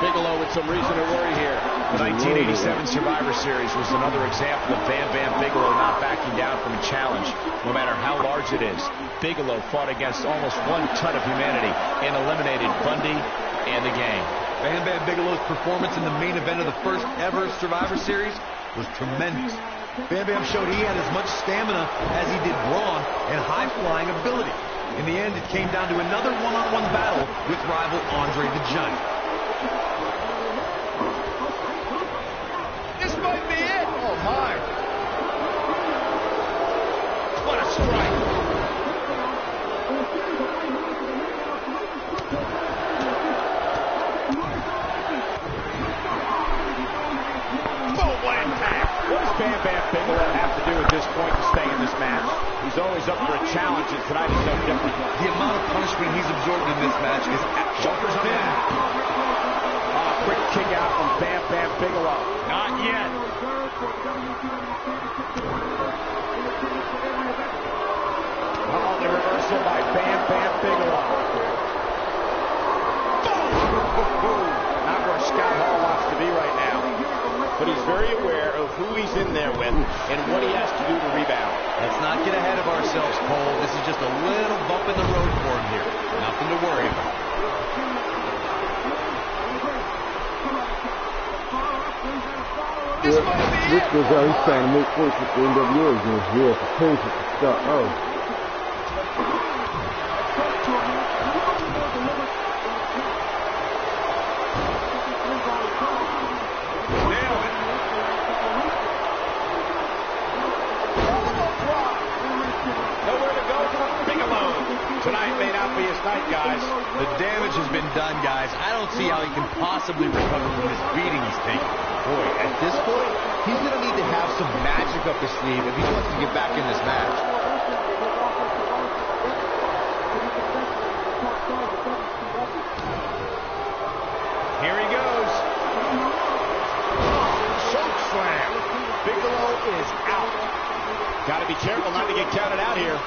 Bigelow with some reason to worry here. The 1987 Survivor Series was another example of Bam Bam Bigelow not backing down from a challenge, no matter how large it is. Bigelow fought against almost one ton of humanity and eliminated Bundy and the gang. Bam Bam Bigelow's performance in the main event of the first ever Survivor Series was tremendous. Bam Bam showed he had as much stamina as he did brawn and high-flying ability. In the end, it came down to another one-on-one battle with rival Andre the Giant. This might be it. Oh, my. What a strike. Oh, what impact. What does Bam Bam Bigelow have to do at this point to stay in this match? He's always up for a challenge, and tonight is no different. The amount of punishment he's absorbed in this match is absolutely. Quick kick out from Bam Bam Bigelow. Not yet. Oh, the reversal by Bam Bam Bigelow. Not where Scott Hall wants to be right now. But he's very aware of who he's in there with and what he has to do to rebound. Let's not get ahead of ourselves, Cole. This is just a little bump in the road for him here. Nothing to worry about. This was how he's trying to make force with the NWO against Real Proposal to Scott Hall. Nailed it. Nowhere to go for Bigelow. Tonight may not be his night, guys. The damage has been done, guys. I don't see how he can possibly recover from this beating he's taken. Boy, at this point, he's going to need to have some magic up his sleeve if he wants to get back in this match. Here he goes. Choke slam. Bigelow is out. Got to be careful not to get counted out here.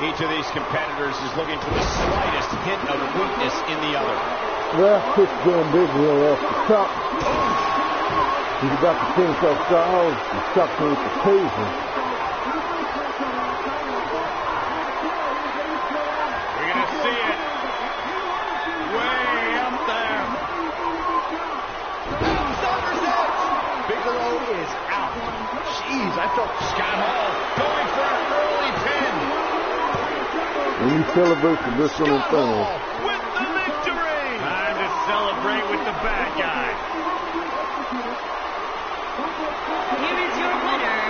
Each of these competitors is looking for the slightest hint of weakness in the other. Well, Chris Benoit off the top. He's about to finish off Styles and stop him with the poison. We're going to see it. Way up there. Summer's out. Bigelow is out. Jeez, I felt Scott Hall going for an early pin. And he celebrates the Bristol and Thorn. With celebrate with the bad guy. Here is your winner,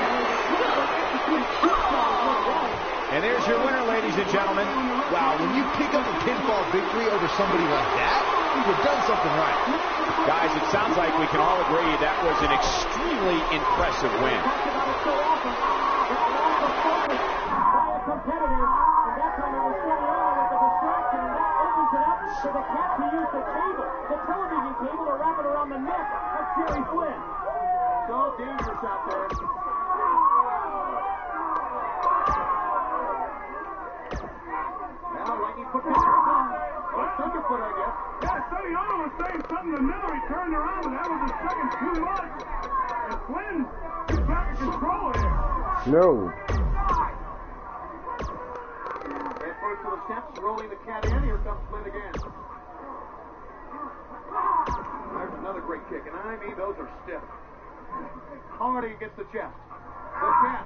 Hall. And there's your winner, ladies and gentlemen. Wow, when you pick up a pinfall victory over somebody like that, you've done something right. Guys, it sounds like we can all agree that was an extremely impressive win. So the cat who used the cable, the television cable, to wrap it around the neck of Jerry Flynn. It's all dangerous out there. Now, Lanky put his foot on. Or took his foot, I guess. Yeah, Sonny Ono was saying something in the middle. He turned around, and that was a second too much. And Flynn is back in control here. No. Head first to the steps, rolling the cat in. Here comes Flynn again. There's another great kick, and I mean those are stiff. Hardy gets the chest. The cat.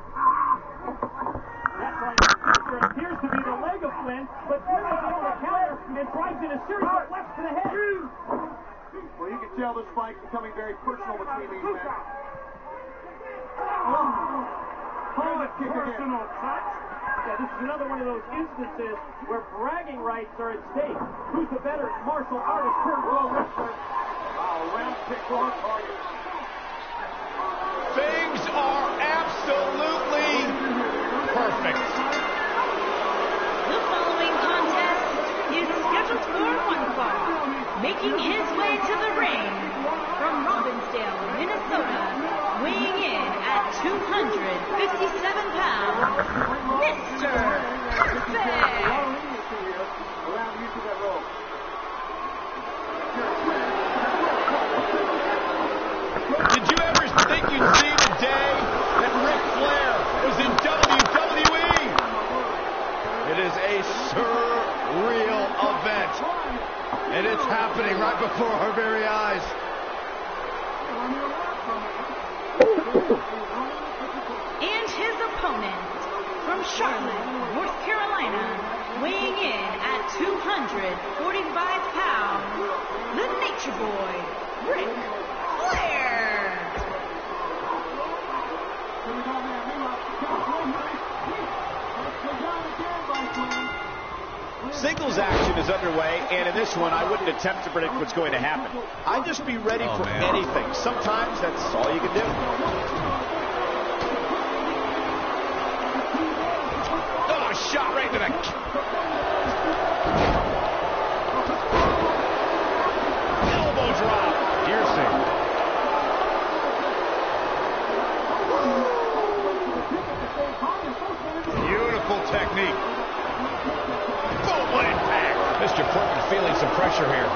That's right. There appears to be the leg of Flynn, but Flynn is on the counter and drives in a series of flaps to the head. Well, you can tell this fight's becoming very personal between these men. Hard kick again. Personal touch. Yeah, this is another one of those instances where bragging rights are at stake. Who's the better martial artist? Kurt Hennig. Wow, round kick on target. Things are absolutely perfect. The following contest is scheduled for one fall. Making his way to the ring from Robbinsdale, Minnesota, weighing in at 257 pounds. Mr. Perfect! Did you ever think you'd see the day that Ric Flair was in WWE? It is a surreal event, and it's happening right before our very eyes. And his opponent, from Charlotte, North Carolina, weighing in at 245 pounds, the Nature Boy, Ric Flair. Singles action is underway, and in this one, I wouldn't attempt to predict what's going to happen. I'd just be ready for anything. Sometimes that's all you can do. Shot right to the elbow drop. Piercing. Beautiful technique. Boom! What impact. Mr. Portman feeling some pressure here.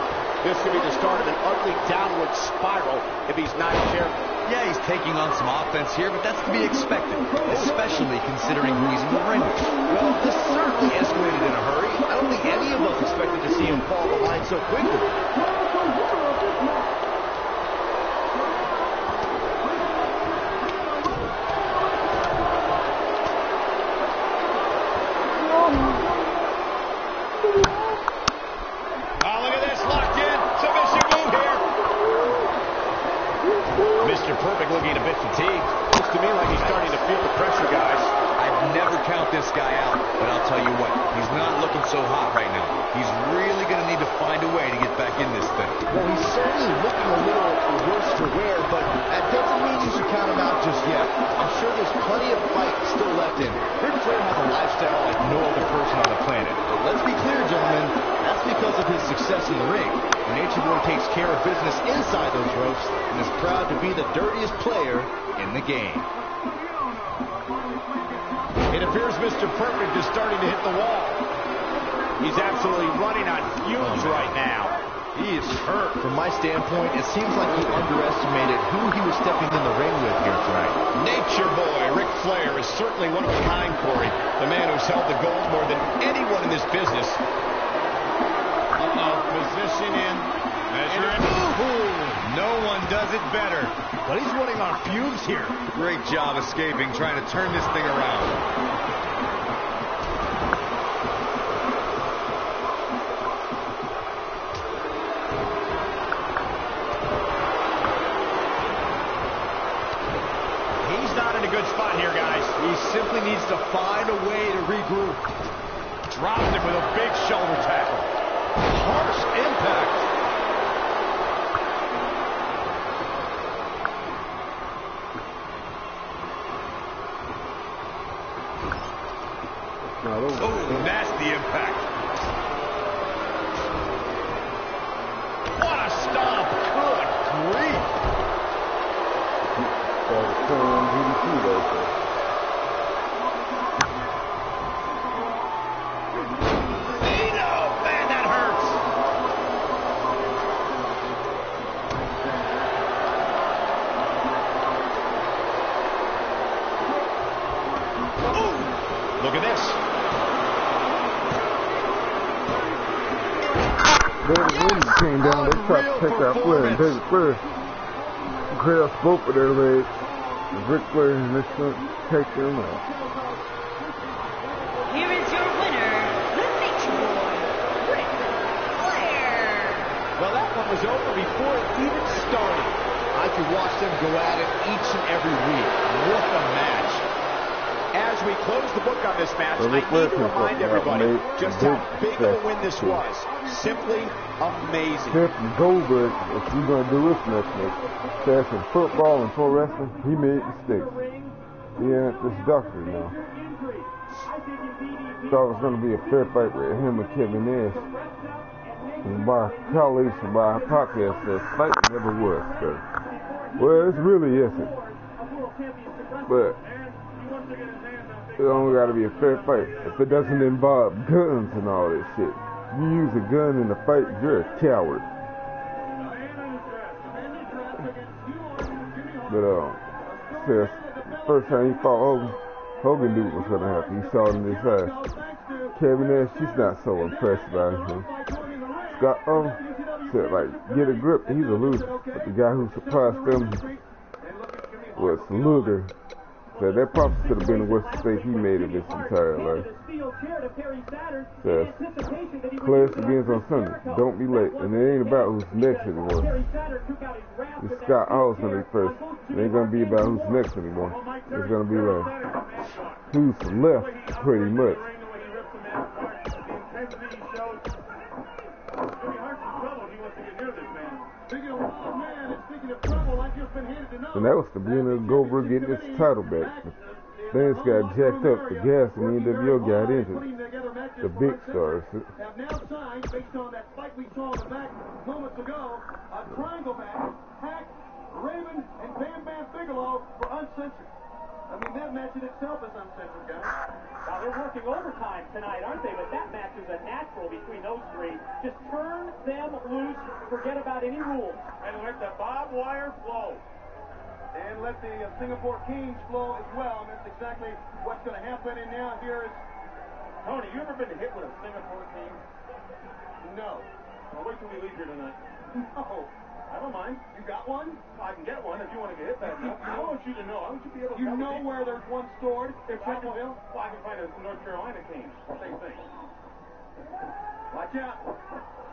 This could be the start of an ugly downward spiral if he's not careful. Yeah, he's taking on some offense here, but that's to be expected, especially considering who he's in the ring with. Well, this certainly escalated in a hurry. I don't think any of us expected to see him fall the line so quickly. Dropped him with a big shoulder tackle. Harsh impact. Oh, nasty impact. What a stomp. Good grief. Nino, man, that hurts. Ooh, look at this. Came down, they tried to take out Flair and take Flair. Grabbed both of their legs. Ric Flair and this one take them out. Here is your winner, the Nature Boy, Ric Flair. Well, that one was over before it even started. I could watch them go at it each and every week. What a match. As we close the book on this match, I need to remind everybody just how big of a win this was. Simply amazing. Captain Goldberg, if you're going to do this next week, says in football and pro wrestling, he made mistakes. Yeah, this doctor now. Thought it was going to be a fair fight with him and Kevin Nash. And by colleagues and by podcast, that fight never was. So. Well, it really isn't. But it only got to be a fair fight. If it doesn't involve guns and all that shit. You use a gun in a fight, you're a coward. But, says first time he fought Hogan, Hogan knew what was gonna happen. He saw him in his eyes. Kevin Nash, she's not so impressed by him. Scott Hall said, like, get a grip, he's a loser. But the guy who surprised them was Luger. So that probably could have been the worst mistake he made in his entire life. So, class begins on Sunday. Don't be late. And it ain't about who's next anymore. It's Scott Hall Sunday first. It ain't gonna be about who's next anymore. It's gonna be like who's left, pretty much. And that was the beginning of Goldberg getting his title back. Things got jacked up, the gas and the NWO got injured. The big stars. A triangle match, Hack, Raven, and Bam Bam Bigelow for Uncensored. I mean, that match in itself is uncensored, guys. Now, they're working overtime tonight, aren't they? But that match is a natural between those three. Just turn them loose. Forget about any rules. And let the barbed wire flow. And let the Singapore Kings flow as well. And that's exactly what's going to happen. And now here is... Tony, you ever been hit with a Singapore King? No. Well, wait till we leave here tonight. No. I don't mind. You got one? I can get one if you want to get it back up. I want you to know. I want you to be able to... You know where there's one stored? In Jacksonville? Well, I can find a North Carolina King. Same thing. Watch out.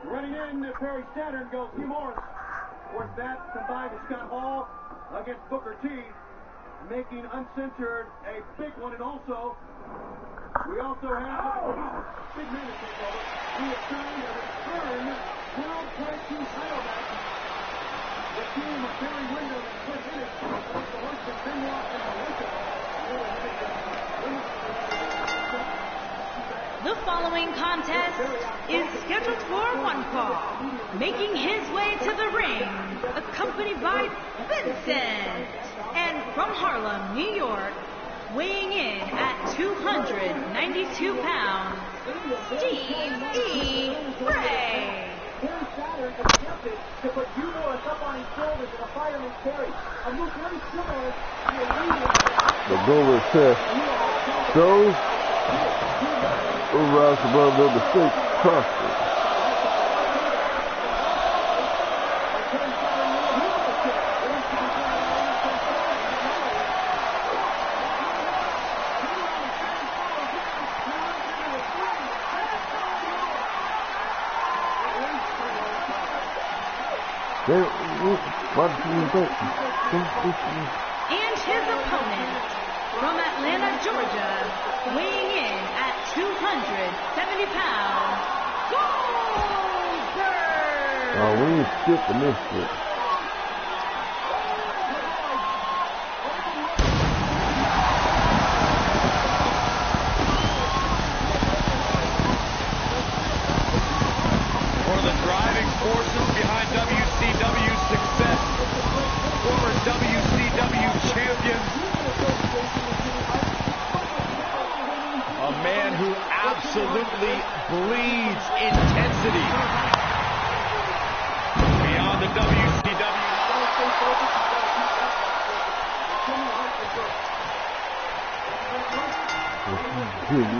Running in, Perry Saturn goes Hugh Morris. Of course, that combined with Scott Hall against Booker T, making Uncensored a big one. And also, we also have... Big man to take over. We have signed a return World Play 2 title match. The team of Barry Windham and Curt Hennig against the likes of Benoit and Malenko. The following contest is scheduled for one fall. Making his way to the ring, accompanied by Vincent. And from Harlem, New York, weighing in at 292 pounds, Stevie Ray. Perry Saturn attempted to put Hugh Morris up on his shoulders in a fireman carry. A move very similar to the lead. The goalie says, those who rise above their mistakes prosper. And his opponent, from Atlanta, Georgia, weighing in at 270 pounds, Goldberg! Oh, we ain't skipping this shit. One of the driving forces behind WCW's success, former WCW champion, a man who absolutely bleeds intensity beyond the WCW.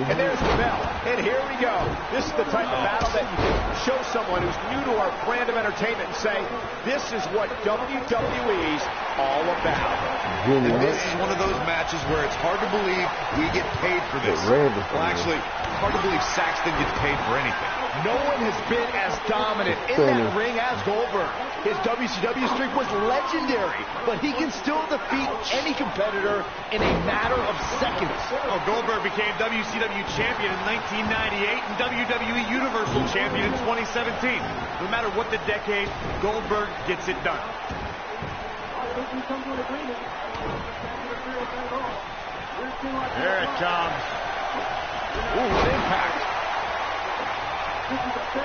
And there's the bell. And here we go. This is the type of battle that you can show someone who's new to our brand of entertainment and say, this is what WWE's all about. And this is one of those matches where it's hard to believe we get paid for this. Well, actually, hard to believe Saxton gets paid for anything. No one has been as dominant in that ring as Goldberg. His WCW streak was legendary, but he can still defeat any competitor in a matter of seconds. Well, Goldberg became WCW champion in 1998 and WWE Universal champion in 2017. No matter what the decade, Goldberg gets it done. There it comes. Ooh, what impact. You've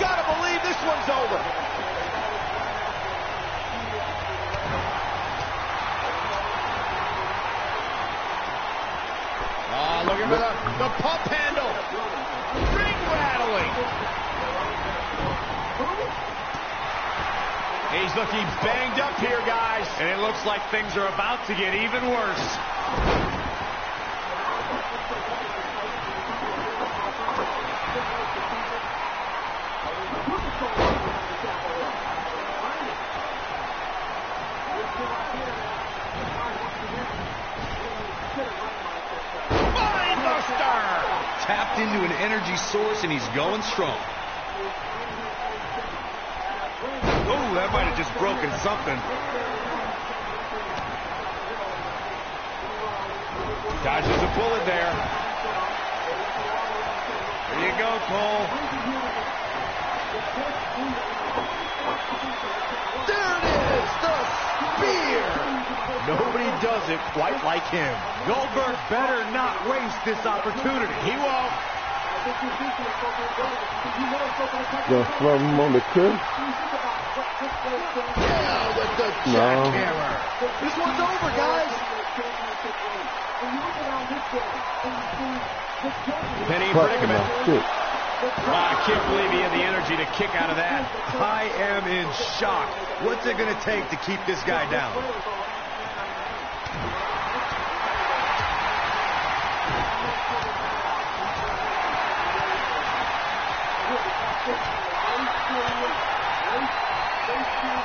got to believe this one's over. Looking for the pump handle. Ring rattling. He's looking banged up here, guys. And it looks like things are about to get even worse. Mindbuster! Tapped into an energy source, and he's going strong. Ooh, that might have just broken something. Dodges a bullet there. There you go, Cole. There it is, the spear. Nobody does it quite like him. Goldberg better not waste this opportunity. He won't. Just throw him on the curb. Yeah, with the jackhammer. This one's over, guys. Penny predicament. Wow, I can't believe he had the energy to kick out of that. I am in shock. What's it going to take to keep this guy down?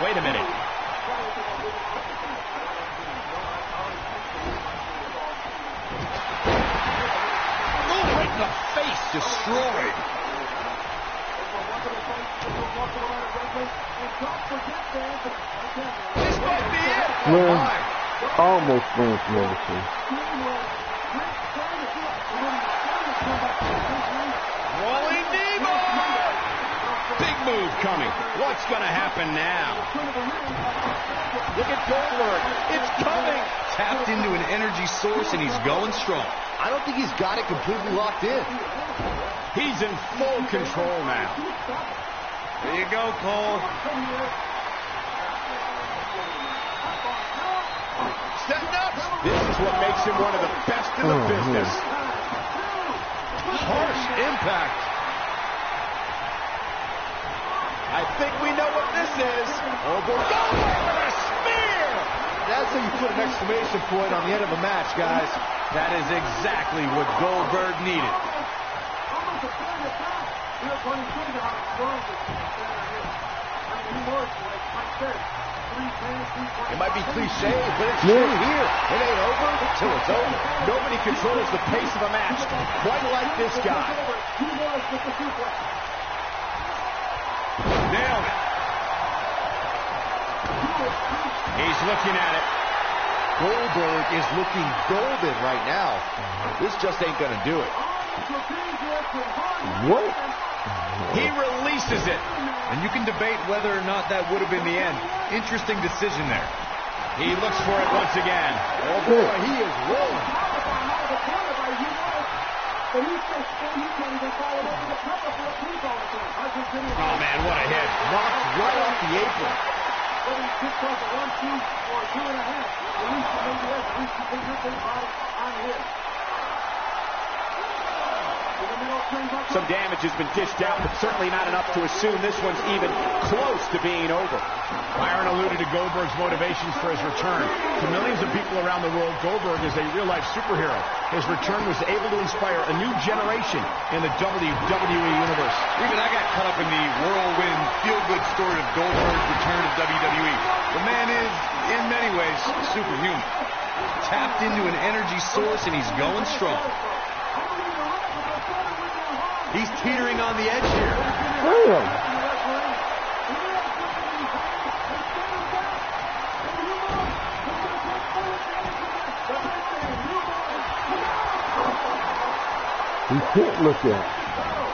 Wait a minute. Oh, right in the face, destroyed. This might be it. Man, almost finished medicine. Rolling Devo! Big move coming. What's going to happen now? Look at Goldberg. It's coming. Tapped into an energy source, and he's going strong. I don't think he's got it completely locked in. He's in full control now. There you go, Cole. Setting up. This is what makes him one of the best in the business. Harsh impact. I think we know what this is. Oh, boy. Goldberg with a spear! That's how you put an exclamation point on the end of a match, guys. That is exactly what Goldberg needed. It might be cliche, but it's true here. It ain't over until it's over. Nobody controls the pace of a match quite like this guy. Nailed it. He's looking at it. Goldberg is looking golden right now. This just ain't gonna do it. What? He releases it. And you can debate whether or not that would have been the end. Interesting decision there. He looks for it once again. Oh boy, he is rolling. Oh man, what a hit. Knocked right off the apron. Some damage has been dished out, but certainly not enough to assume this one's even close to being over. Byron alluded to Goldberg's motivations for his return. To millions of people around the world, Goldberg is a real-life superhero. His return was able to inspire a new generation in the WWE Universe. Even I got caught up in the whirlwind, feel-good story of Goldberg's return to WWE. The man is, in many ways, superhuman. Tapped into an energy source, and he's going strong. He's teetering on the edge here. Damn. He can't look at it.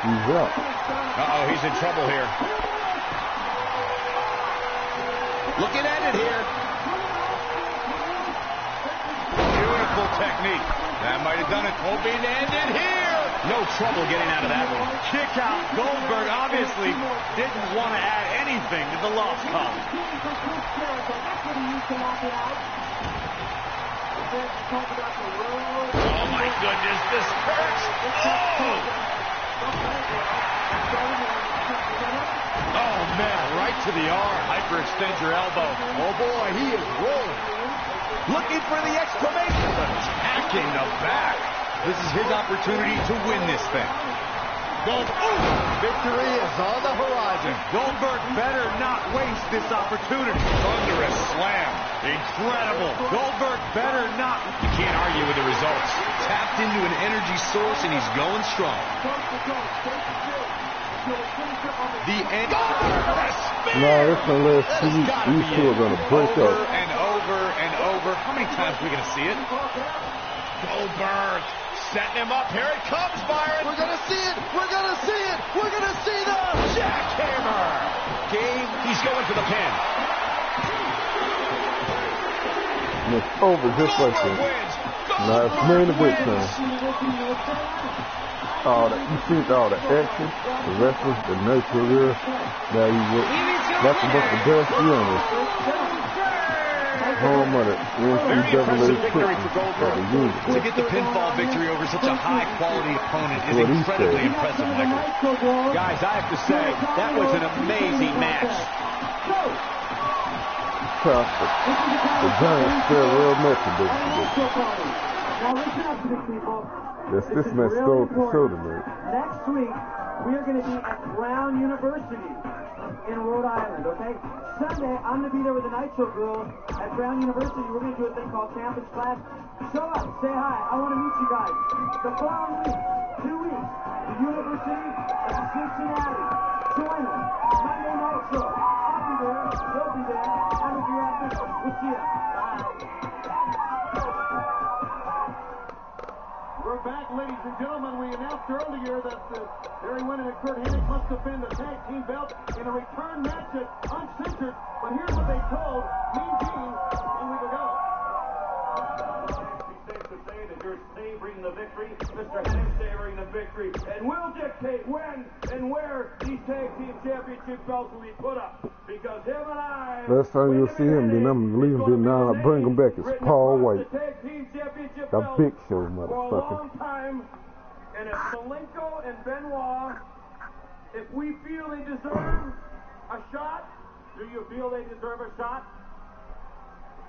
He's up. Uh-oh, he's in trouble here. Looking at it here. Beautiful technique. That might have done it. Hoping to end it here. No trouble getting out of that one. Kick out. Goldberg obviously didn't want to add anything to the loss column. Oh, my goodness. This hurts. Oh! Oh, man. Right to the arm. Hyperextend your elbow. Oh, boy. He is rolling. Looking for the exclamation. Attacking the back. This is his opportunity to win this thing. Victory is on the horizon. Goldberg better not waste this opportunity. Thunderous slam. Incredible. Goldberg better not. You can't argue with the results. Tapped into an energy source, and he's going strong. The end. No, it's a little sweet. These two are going to break up. Over and over and over. How many times are we going to see it? Goldberg. Setting him up. Here it comes, Byron. We're going to see it. We're going to see it. We're going to see the jackhammer. Game. He's going for the pin. And it's over just like this. Now it's made a big time. All that, you see all the action, the wrestlers, the Nitro Girls. Now you look. That's about the best you home of it. Very impressive victory for Goldberg. To get the pinfall victory over such a high-quality opponent is incredibly impressive, Michael. Guys, I have to say, that was an amazing match. Perfect. The Giants fell real much in this yes, this match stole the show to me. Next week, we are going to be at Brown University in Rhode Island, okay? Sunday, I'm going to be there with the Nitro Girls at Brown University. We're going to do a thing called Campus Clash. Show up, say hi. I want to meet you guys. The following week, 2 weeks, the University of Cincinnati. Join us. Monday Night Raw. I'll be there. They'll be there. I'm going to be out there. We'll see you. Bye. We're back, ladies and gentlemen. We announced earlier that Jerry Flynn and Curt Hennig must defend the tag team belt in a return match at Uncensored, but here's what they told Mean Gene 1 week ago. He says to say that you're savoring the victory, Mr. Hennig savoring the victory, and will dictate when and where these tag team championship belts will be put up, because him and I... Last time you'll see him, then I'm going to leave him now and bring him back. It's Paul White. The Big Show, motherfucker. And if Malenko and Benoit, if we feel they deserve a shot, do you feel they deserve a shot?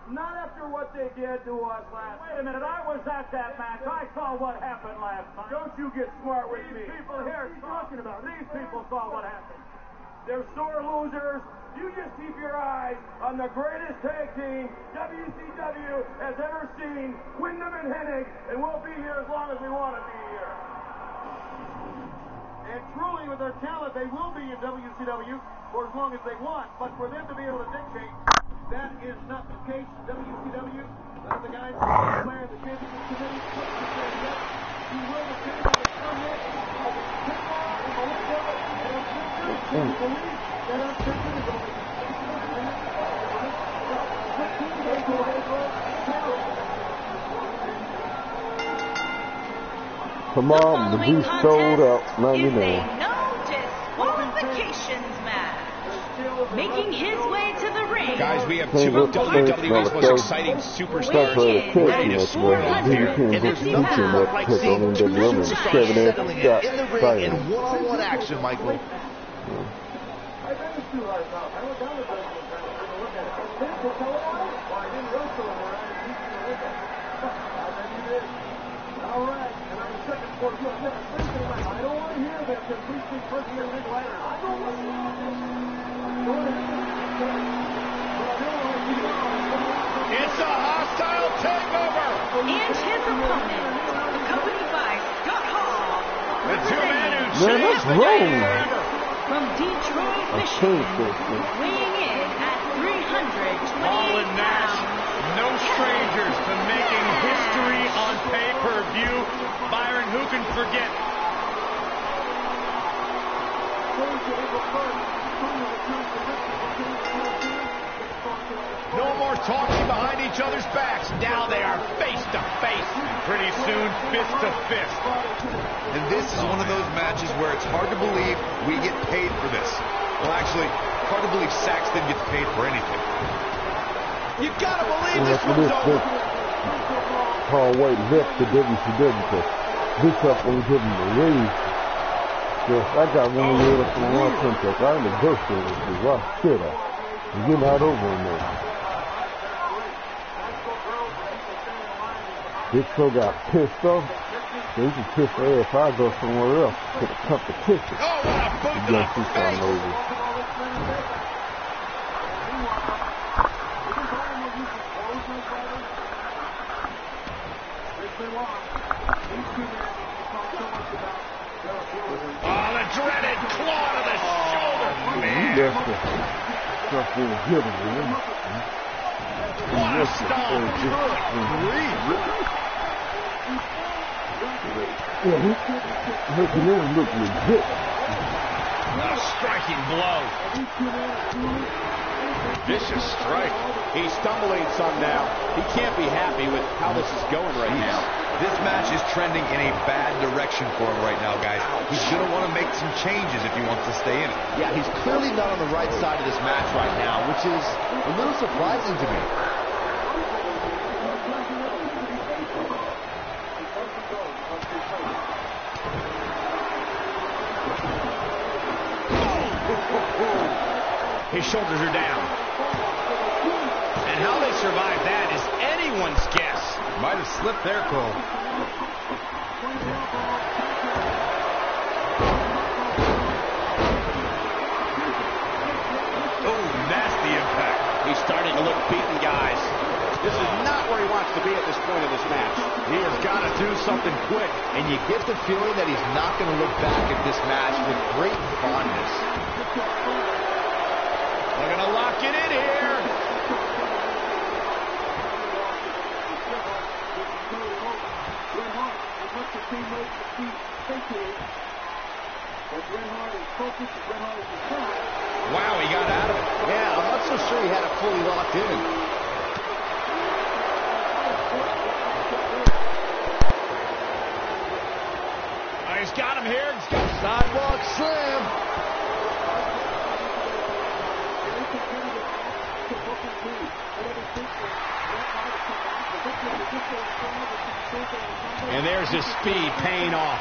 Not after what they did to us last night. Wait a minute, I was at that match. I saw what happened last night. Don't you get smart with me. These people here are talking about it. These people saw what happened. They're sore losers. You just keep your eyes on the greatest tag team WCW has ever seen, Wyndham and Hennig, and we'll be here as long as we want to be here. And truly, with their talent, they will be in WCW for as long as they want, but for them to be able to dictate That is not the case in WCW. None of the guys who declare the championship committee put the championship. You will declare by the comment of the pitfall in the window and Uncensored. You believe that Uncensored is over. Come on, the booth sold up. Let me know. Making his way to the ring. Guys, we have two of WWE's most exciting superstars ready to swarm out there. And there's nothing more like seeing two superstars settling in the ring in one-on-one action, Michael. I don't want to hear that completely fucking ring later. I don't want to It's a hostile takeover! And his opponent, accompanied by Scott Hall, the two-man who changed the game forever. From Detroit, Michigan, weighing in at 328 Hall and Nash, no strangers to making history on pay-per-view. Byron, who can forget? No more talking behind each other's backs. Now they are face to face, and pretty soon fist to fist. And this is one of those matches where it's hard to believe we get paid for this. Well, actually, hard to believe Saxton gets paid for anything. You gotta believe this one's over. Paul White left the WCW because this up on WWE. Yes, I got one year up from one contract. I negotiated with you. Why should I? You're not over anymore. This show got pissed off. So you can piss her if I go somewhere else to the competition. You're going to see something over. Dreaded claw to the shoulder. Man. Yes, what a stomp. He can only look legit. What a striking blow. Vicious strike. He's stumbling some now. He can't be happy with how this is going right now. This match is trending in a bad direction for him right now, guys. He's going to want to make some changes if he wants to stay in it. Yeah, he's clearly not on the right side of this match right now, which is a little surprising to me. His shoulders are down. And how they survive that is anyone's guess. Might have slipped there, Cole. Oh, nasty impact. He's starting to look beaten, guys. This is not where he wants to be at this point of this match. He has got to do something quick. And you get the feeling that he's not going to look back at this match with great fondness. They're going to lock it in here. Wow, he got out of it. Yeah, I'm not so sure he had it fully locked in. Oh, he's got him here. He's got sidewalk slam. And there's his speed paying off.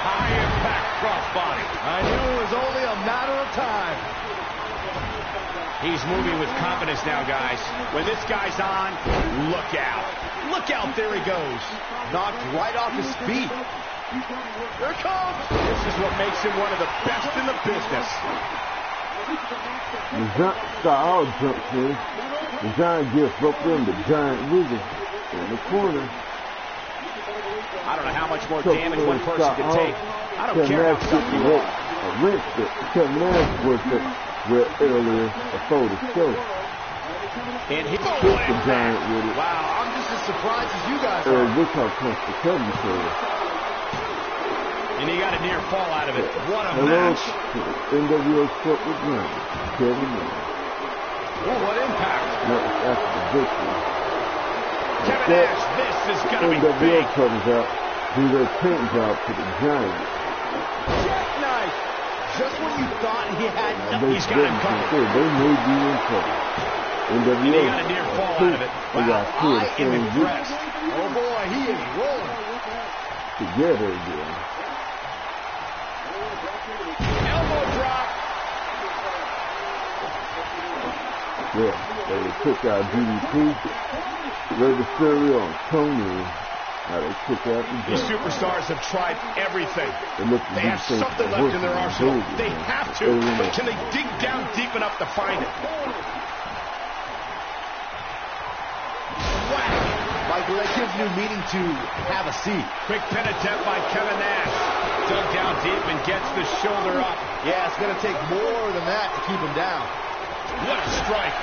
High impact crossbody. I knew it was only a matter of time. He's moving with confidence now, guys. When this guy's on, look out. Look out, there he goes. Knocked right off his feet. Here it comes. This is what makes him one of the best in the business. The jump style jumps in. The giant gets up in the giant wiggle in the corner. I don't know how much more damage one person can take. I don't care how tough you are. Kevin Nash was there earlier before the show. And he's going giant with it. Wow, I'm just as surprised as you guys are. Look how close the Kevin is. And he got a near fall out of it. What a match. NWO foot with him. Kevin Nash. Oh, what impact. That's the victory. Kevin Nash, this is going to be big. NWO comes out. Do their pins out to the Giants. Jackknife. Just when you thought he had nothing, he's got him covered. They may be in trouble. NWO. And he got a near fall out of it. Wow, I am impressed. Oh, boy, he is rolling. Together again. Yeah, they took out DDP, Rey Mysterio, and Konnan. Now they took out the These superstars have tried everything. They have something left in their arsenal. They have to, but can they dig down deep enough to find it? Whack! Michael, that gives new meaning to have a seat. Quick pin attempt by Kevin Nash. Dug down deep and gets the shoulder up. Yeah, it's going to take more than that to keep him down. What a strike.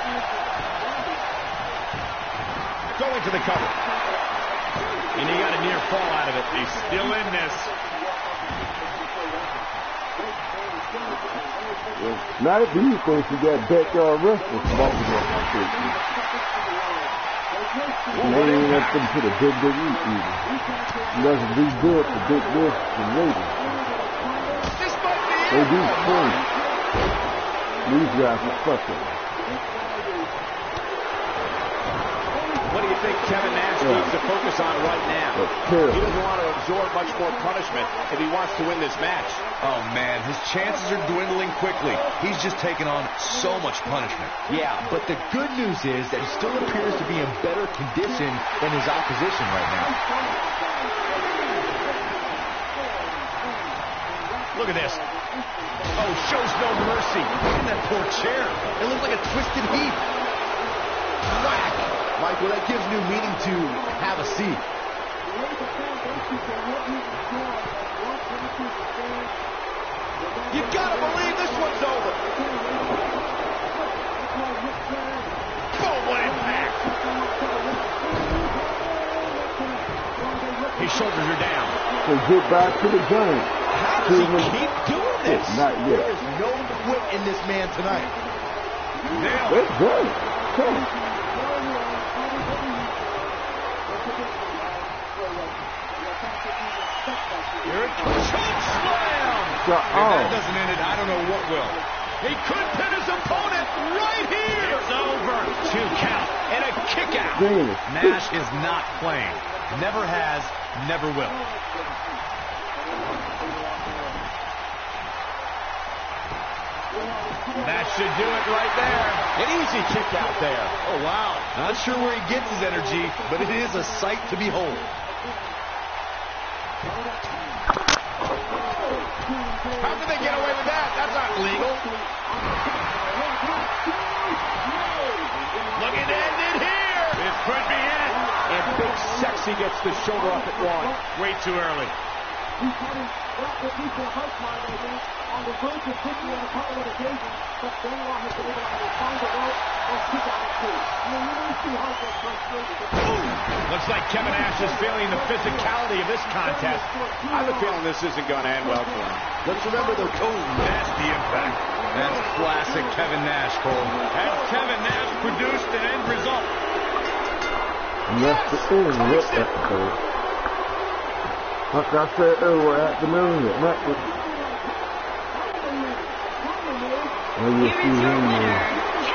Going to the cover. And he got a near fall out of it. He's still in this. Not if he's going to get backyard wrestling. They ain't let them to the big WWE either. Doesn't do good for big wrestling and ladies. They do fun. These guys are fucking. What do you think Kevin Nash needs to focus on right now? He doesn't want to absorb much more punishment if he wants to win this match. Oh, man, his chances are dwindling quickly. He's just taken on so much punishment. Yeah, but the good news is that he still appears to be in better condition than his opposition right now. Look at this. Oh, shows no mercy. Look at that poor chair. It looks like a twisted heap. Whack! Michael, that gives new meaning to have a seat. You gotta believe this one's over. Oh, what impact! His shoulders are down. So get back to the game. How does he keep doing? Not yet. There's no quit in this man tonight. Now, that's good. Come on. Here it comes. Choke slam. If that doesn't end it, I don't know what will. He could pin his opponent right here. It's over. Two count and a kick out. Nash is not playing. Never has, never will. That should do it right there. An easy kick out there. Oh, wow. Not sure where he gets his energy, but it is a sight to behold. How did they get away with that? That's not legal. Looking to end it here. It could be it. And Big Sexy gets the shoulder up at one. Way too early. Looks like Kevin Nash is feeling the physicality of this contest. I have a feeling this isn't going to end well for him. Let's remember, though, Cole, nasty impact. That's classic Kevin Nash, Cole. Has Kevin Nash produced an end result? Yes! Like I said earlier at the million, that was... you see him in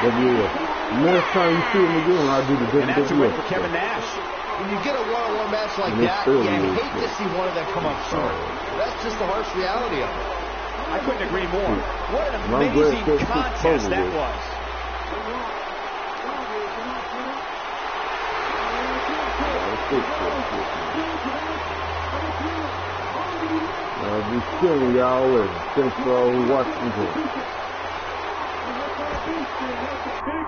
WWE. The next time you see him again, I'll do the WWE. And that's a win for Kevin Nash. When you get a one-on-one match like that, you hate to see one of them come up short. That's just the harsh reality of it. I couldn't agree more. What an amazing contest that was. Be still, y'all, and thanks for all watching.